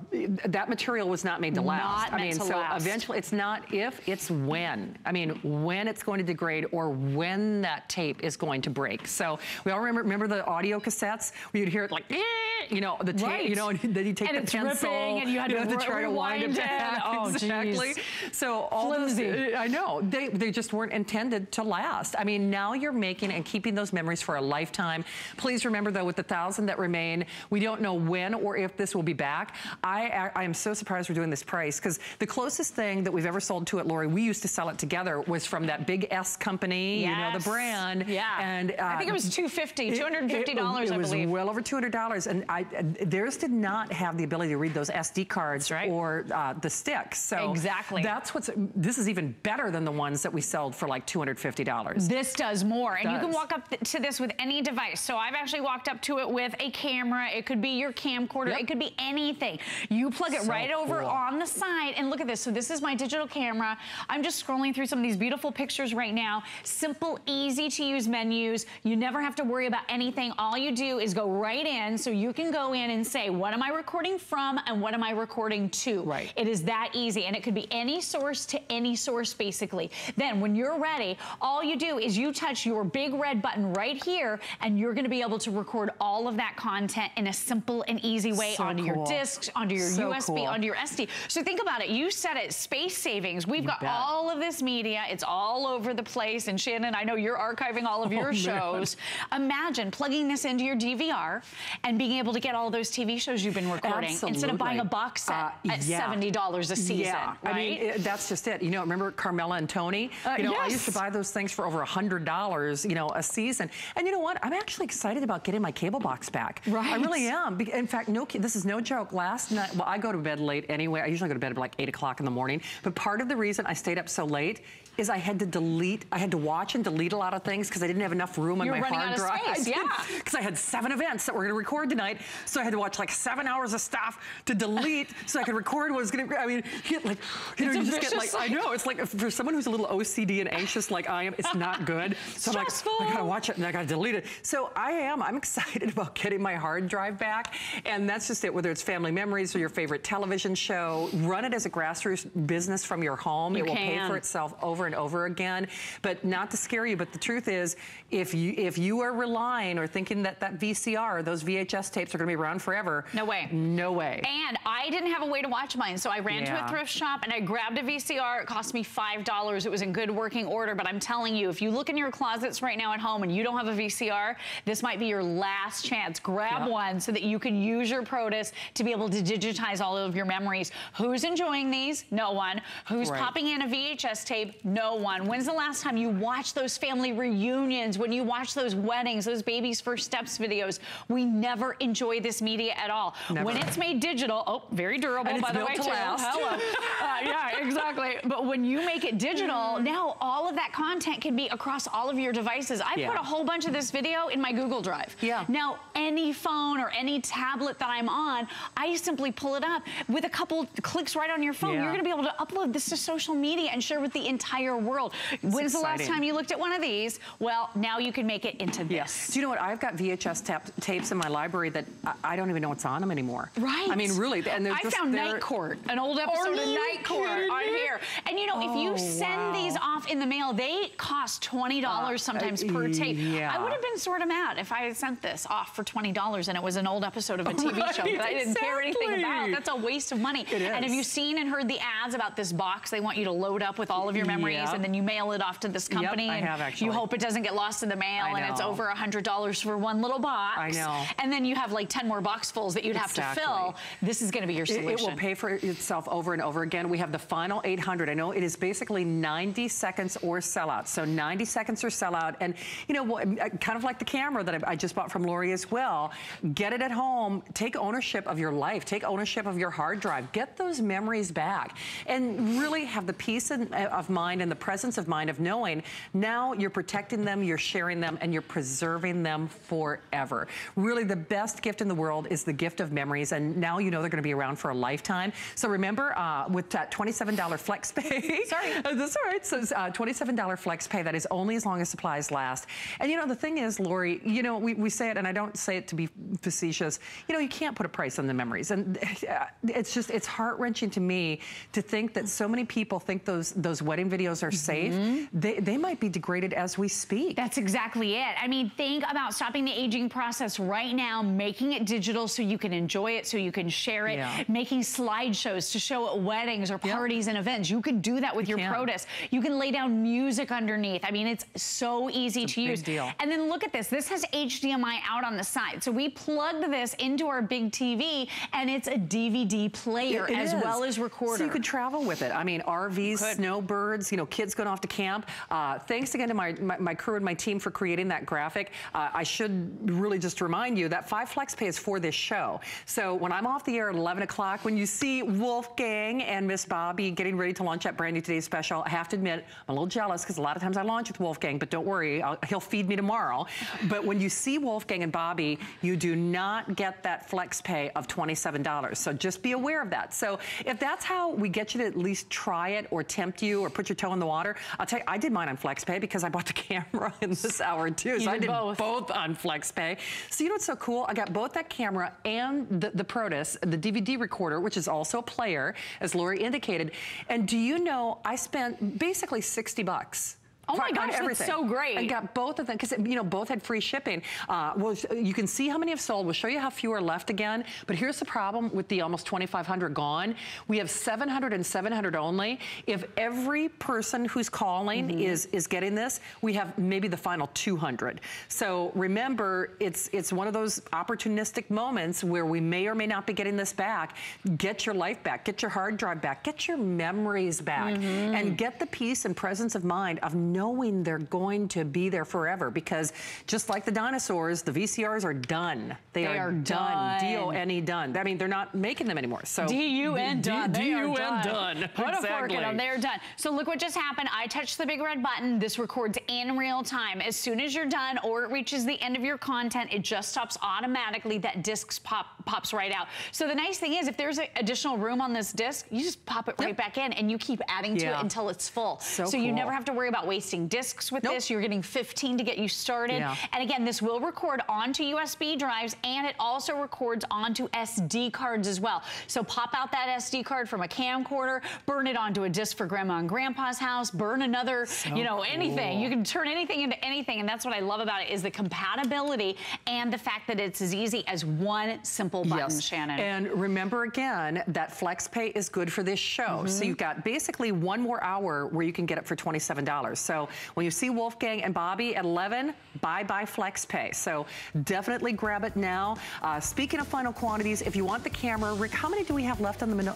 that material was not made to last. Not I meant mean, to so last. Eventually, it's not if, it's when. I mean, when it's going to degrade or when that tape is going to break. So we all remember remember the audio cassettes where you'd hear it like, eh, you know, the tape, right. you know, and then you take and the it's pencil ripping, and you had you to, know, to try to wind it back. Oh, exactly. Geez. So all Flimsy. Those, I know they they just weren't intended to last. I mean, now you're making and keeping those memories for a lifetime. Please remember though, with the thousand that remain, we don't know when or if this will be back. I I am so surprised we're doing this price because the closest thing that we've ever sold to it, Lori, we used to sell it together was from that big S company, yes. you know, the brand. Yeah. And uh, I think it was two hundred fifty dollars, two hundred fifty dollars, it, it, I believe. It was well over two hundred dollars. And I, theirs did not have the ability to read those S D cards right. or uh, the sticks. So exactly. that's what's, this is even better than the ones that we sold for like two hundred fifty dollars. This does more. It and does. You can walk up th to this with any device. So I've actually walked up to it with a camera. It could be your camcorder. Yep. It could be anything. You plug it so right cool. over on the side and look at this. So this is my digital camera. I'm just scrolling through some of these beautiful pictures right now. Simple, easy to use menus. You never have to worry about anything. All you do is go right in, so you can go in and say, what am I recording from and what am I recording to? Right. It is that easy, and it could be any source to any source, basically. Then when you're ready, all you do is you touch your big red button right here, and you're gonna be able to record all of that content in a simple and easy way so onto cool. your discs, onto your so U S B, cool. onto your S D. So think about it, you said it, space savings. We've you got bet. all of this media, it's all over the place, and Shannon, I know you're archiving all of your oh, shows. Man. Imagine plugging this into your D V R and being able to get all those T V shows you've been recording Absolutely. instead of buying a box set uh, at yeah. seventy dollars a season, yeah. right? I mean, it, that's just it. You know, remember Carmela and Tony? Uh, you know, yes. I used to buy those things for over one hundred dollars, you know, a season. And you know what? I'm actually excited about getting my cable box back. Right. I really am. In fact, no, this is no joke. Last night, well, I go to bed late anyway. I usually go to bed at like eight o'clock in the morning. But part of the reason I stayed up so late is I had to delete, I had to watch and delete a lot of things because I didn't have enough room on my hard drive. You're running out of space, yeah. Because I had seven events that we're going to record tonight, so I had to watch like seven hours of stuff to delete so I could record what I was going to, I mean, get like, you know, it's you just get like, cycle. I know, it's like, for someone who's a little O C D and anxious like I am, it's not good. So Stressful. I'm like, I gotta watch it and I gotta delete it. So I am, I'm excited about getting my hard drive back, and that's just it, whether it's family memories or your favorite television show, run it as a grassroots business from your home. You it can. will pay for itself over and over again, but not to scare you, but the truth is, if you if you are relying or thinking that that V C R, those V H S tapes are gonna be around forever. No way. No way. And I didn't have a way to watch mine, so I ran yeah. to a thrift shop and I grabbed a V C R. It cost me five dollars. It was in good working order, but I'm telling you, if you look in your closets right now at home and you don't have a V C R, this might be your last chance. Grab yeah. one so that you can use your Protus to be able to digitize all of your memories. Who's enjoying these? No one. Who's right. popping in a V H S tape? No one. When's the last time you watched those family reunions? When you watch those weddings, those babies' first steps videos? We never enjoy this media at all. Never. When it's made digital, oh, very durable, and by the way, too. Hello. Uh, yeah, exactly. But when you make it digital, now all of that content can be across all of your devices. I yeah. put a whole bunch of this video in my Google Drive. Yeah. Now, any phone or any tablet that I'm on, I simply pull it up with a couple clicks right on your phone. Yeah. You're gonna be able to upload this to social media and share with the entire world. It's When's exciting. the last time you looked at one of these? Well, now you can make it into this. Yes. Do you know what? I've got V H S tap tapes in my library that I, I don't even know what's on them anymore. Right. I mean, really. And I just, found Night Court, an old episode or of Night Court on here. And you know, oh, if you send wow. these off, in the mail, they cost twenty dollars uh, sometimes uh, per tape. Yeah. I would have been sort of mad if I had sent this off for twenty dollars and it was an old episode of a T V right, show that I didn't exactly. care anything about. That's a waste of money. It is. And have you seen and heard the ads about this box they want you to load up with all of your memories yep. and then you mail it off to this company? Yep, I have actually. You hope it doesn't get lost in the mail and it's over one hundred dollars for one little box. I know. And then you have like ten more boxfuls that you'd exactly. have to fill. This is going to be your solution. It, it will pay for itself over and over again. We have the final eight hundred. I know it is basically ninety seconds or sellout. So ninety seconds or sellout. And, you know, kind of like the camera that I just bought from Lori as well. Get it at home. Take ownership of your life. Take ownership of your hard drive. Get those memories back. And really have the peace of mind and the presence of mind of knowing now you're protecting them, you're sharing them, and you're preserving them forever. Really, the best gift in the world is the gift of memories. And now you know they're going to be around for a lifetime. So remember, uh, with that twenty-seven dollar flex pay. Sorry. That's all right. So uh, twenty-seven dollar flex pay. That is only as long as supplies last. And you know, the thing is, Lori, you know, we, we say it, and I don't say it to be facetious, you know, you can't put a price on the memories. And uh, it's just, it's heart-wrenching to me to think that so many people think those those wedding videos are safe. Mm-hmm. They, they might be degraded as we speak. That's exactly it. I mean, think about stopping the aging process right now, making it digital so you can enjoy it, so you can share it, yeah. making slideshows to show at weddings or parties yeah. and events. You can do that with you your Protus. You can lay down music underneath. I mean, it's so easy it's to use. Deal. And then look at this. This has H D M I out on the side. So we plugged this into our big T V, and it's a D V D player it, it as is. well as recorder. So you could travel with it. I mean, R Vs, snowbirds, you know, kids going off to camp. Uh, thanks again to my, my, my crew and my team for creating that graphic. Uh, I should really just remind you that five flex pay is for this show. So when I'm off the air at eleven o'clock, when you see Wolfgang and Miss Bobby getting ready to launch that brand new Today's Special, I have to admit, I'm a little jealous because a lot of times I launch with Wolfgang, but don't worry, I'll, he'll feed me tomorrow. But when you see Wolfgang and Bobby, you do not get that flex pay of twenty-seven dollars. So just be aware of that. So if that's how we get you to at least try it or tempt you or put your toe in the water, I'll tell you, I did mine on flex pay because I bought the camera in this hour too. So you I did both. both on flex pay. So you know what's so cool? I got both that camera and the, the Protus, the D V D recorder, which is also a player, as Lori indicated. And do you know, I spent basically sixty bucks. Oh my gosh, that's so great. And got both of them, because, you know, both had free shipping. Uh, well, you can see how many have sold. We'll show you how few are left again. But here's the problem with the almost twenty-five hundred gone. We have seven hundred and seven hundred only. If every person who's calling mm-hmm. is, is getting this, we have maybe the final two hundred. So remember, it's, it's one of those opportunistic moments where we may or may not be getting this back. Get your life back. Get your hard drive back. Get your memories back. Mm-hmm. And get the peace and presence of mind of no knowing they're going to be there forever, because just like the dinosaurs, the V C Rs are done. They, they are, are done. D O N E done. I mean, they're not making them anymore. So D U N done. D U N done. Put a fork in them. They're done. So look what just happened. I touched the big red button. This records in real time. As soon as you're done or it reaches the end of your content, it just stops automatically. That disc pop pops right out. So the nice thing is, if there's additional room on this disc, you just pop it right yep. back in, and you keep adding to yeah. it until it's full. So, so cool. You never have to worry about wasting discs with nope. this. You're getting fifteen to get you started. Yeah. And again, this will record onto U S B drives, and it also records onto S D cards as well. So pop out that S D card from a camcorder, burn it onto a disc for grandma and grandpa's house, burn another, so you know, cool. anything. You can turn anything into anything. And that's what I love about it, is the compatibility and the fact that it's as easy as one simple button, yes. Shannon. And remember again, that flex pay is good for this show. Mm-hmm. So you've got basically one more hour where you can get it for twenty-seven dollars. So So when you see Wolfgang and Bobby at eleven, bye-bye flex pay. So definitely grab it now. Uh, speaking of final quantities, if you want the camera, Rick, how many do we have left on the Minolta?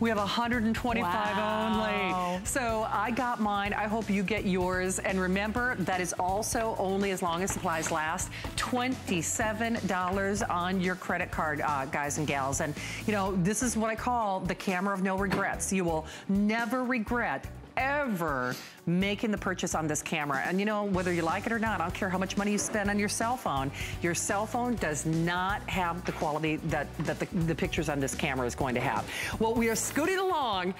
We have one hundred twenty-five wow. only. So I got mine. I hope you get yours. And remember, that is also only as long as supplies last. twenty-seven dollars on your credit card, uh, guys and gals. And, you know, this is what I call the camera of no regrets. You will never regret ever making the purchase on this camera. And you know, whether you like it or not, I don't care how much money you spend on your cell phone, your cell phone does not have the quality that, that the, the pictures on this camera is going to have. Well, we are scooting along.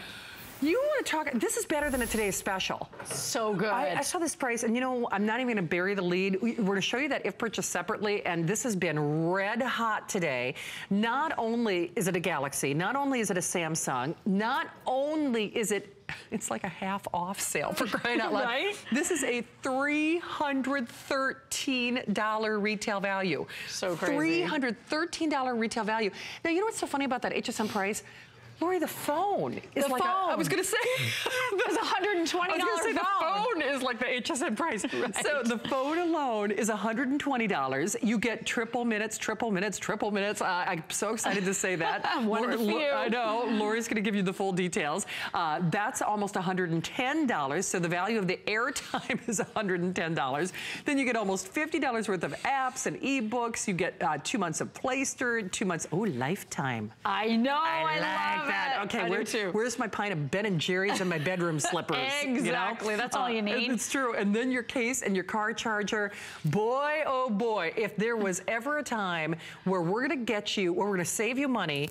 You want to talk, this is better than a today's special. So good. I, I saw this price, and you know, I'm not even going to bury the lead. We're going to show you that if purchased separately, and this has been red hot today. Not only is it a Galaxy, not only is it a Samsung, not only is it It's like a half off sale for crying out loud. Right? This is a three hundred thirteen dollar retail value. So crazy. three hundred thirteen dollar retail value. Now, you know what's so funny about that H S N price? Lori, the phone is the like phone. A, I was going to say, there's one hundred twenty dollars phone. I was going to say phone. The phone is like the H S N price. Right. So the phone alone is one hundred twenty dollars. You get triple minutes, triple minutes, triple minutes. Uh, I'm so excited to say that. One Lori, of the few. I know. Lori's going to give you the full details. Uh, that's almost one hundred ten dollars. So the value of the airtime is one hundred ten dollars. Then you get almost fifty dollars worth of apps and ebooks. You get uh, two months of Playster, two months. Oh, lifetime. I know. I, I love it. That. Okay, where, too. Where's my pint of Ben and Jerry's and my bedroom slippers? Exactly, you know? That's all uh, you need. It's true. And then your case and your car charger. Boy, oh boy, if there was ever a time where we're gonna get you, or we're gonna save you money,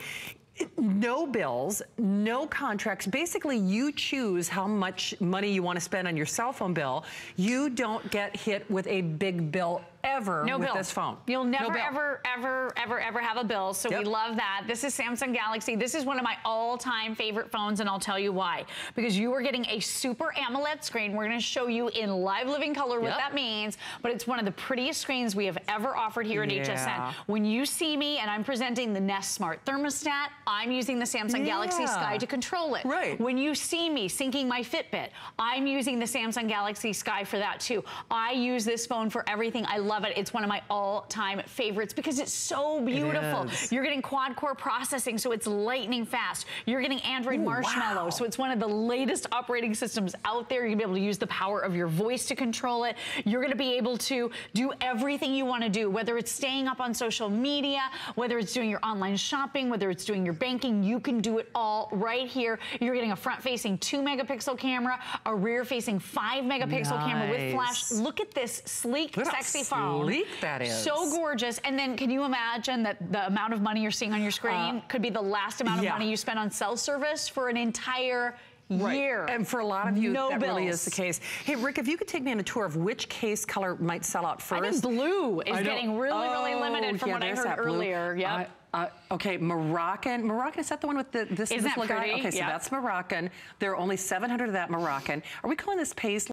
no bills, no contracts. Basically, you choose how much money you want to spend on your cell phone bill. You don't get hit with a big bill ever no with bill. This phone. You'll never, no ever, ever, ever, ever have a bill. So yep. we love that. This is Samsung Galaxy. This is one of my all-time favorite phones, and I'll tell you why. Because you are getting a super AMOLED screen. We're going to show you in live living color what yep. that means. But it's one of the prettiest screens we have ever offered here at yeah. H S N. When you see me and I'm presenting the Nest Smart Thermostat, I'm using the Samsung yeah. Galaxy Sky to control it. Right. When you see me syncing my Fitbit, I'm using the Samsung Galaxy Sky for that too. I use this phone for everything. I love it. It's one of my all-time favorites because it's so beautiful. It You're getting quad-core processing, so it's lightning fast. You're getting Android Ooh, Marshmallow, wow. so it's one of the latest operating systems out there. You're going to be able to use the power of your voice to control it. You're going to be able to do everything you want to do, whether it's staying up on social media, whether it's doing your online shopping, whether it's doing your banking. You can do it all right here. You're getting a front-facing two megapixel camera, a rear-facing five megapixel nice. Camera with flash. Look at this sleek, Look sexy phone. Sleek that is. So gorgeous. And then can you imagine that the amount of money you're seeing on your screen uh, could be the last amount of yeah. money you spend on cell service for an entire Right. year. And for a lot of you, no that bills. Really is the case. Hey, Rick, if you could take me on a tour of which case color might sell out first. I think blue is getting really, oh, really limited from yeah, what I heard earlier. Yeah. Uh, okay, Moroccan. Moroccan, is that the one with the, this? Isn't this that pretty? Okay, so yep. that's Moroccan. There are only seven hundred of that Moroccan. Are we calling this paisley?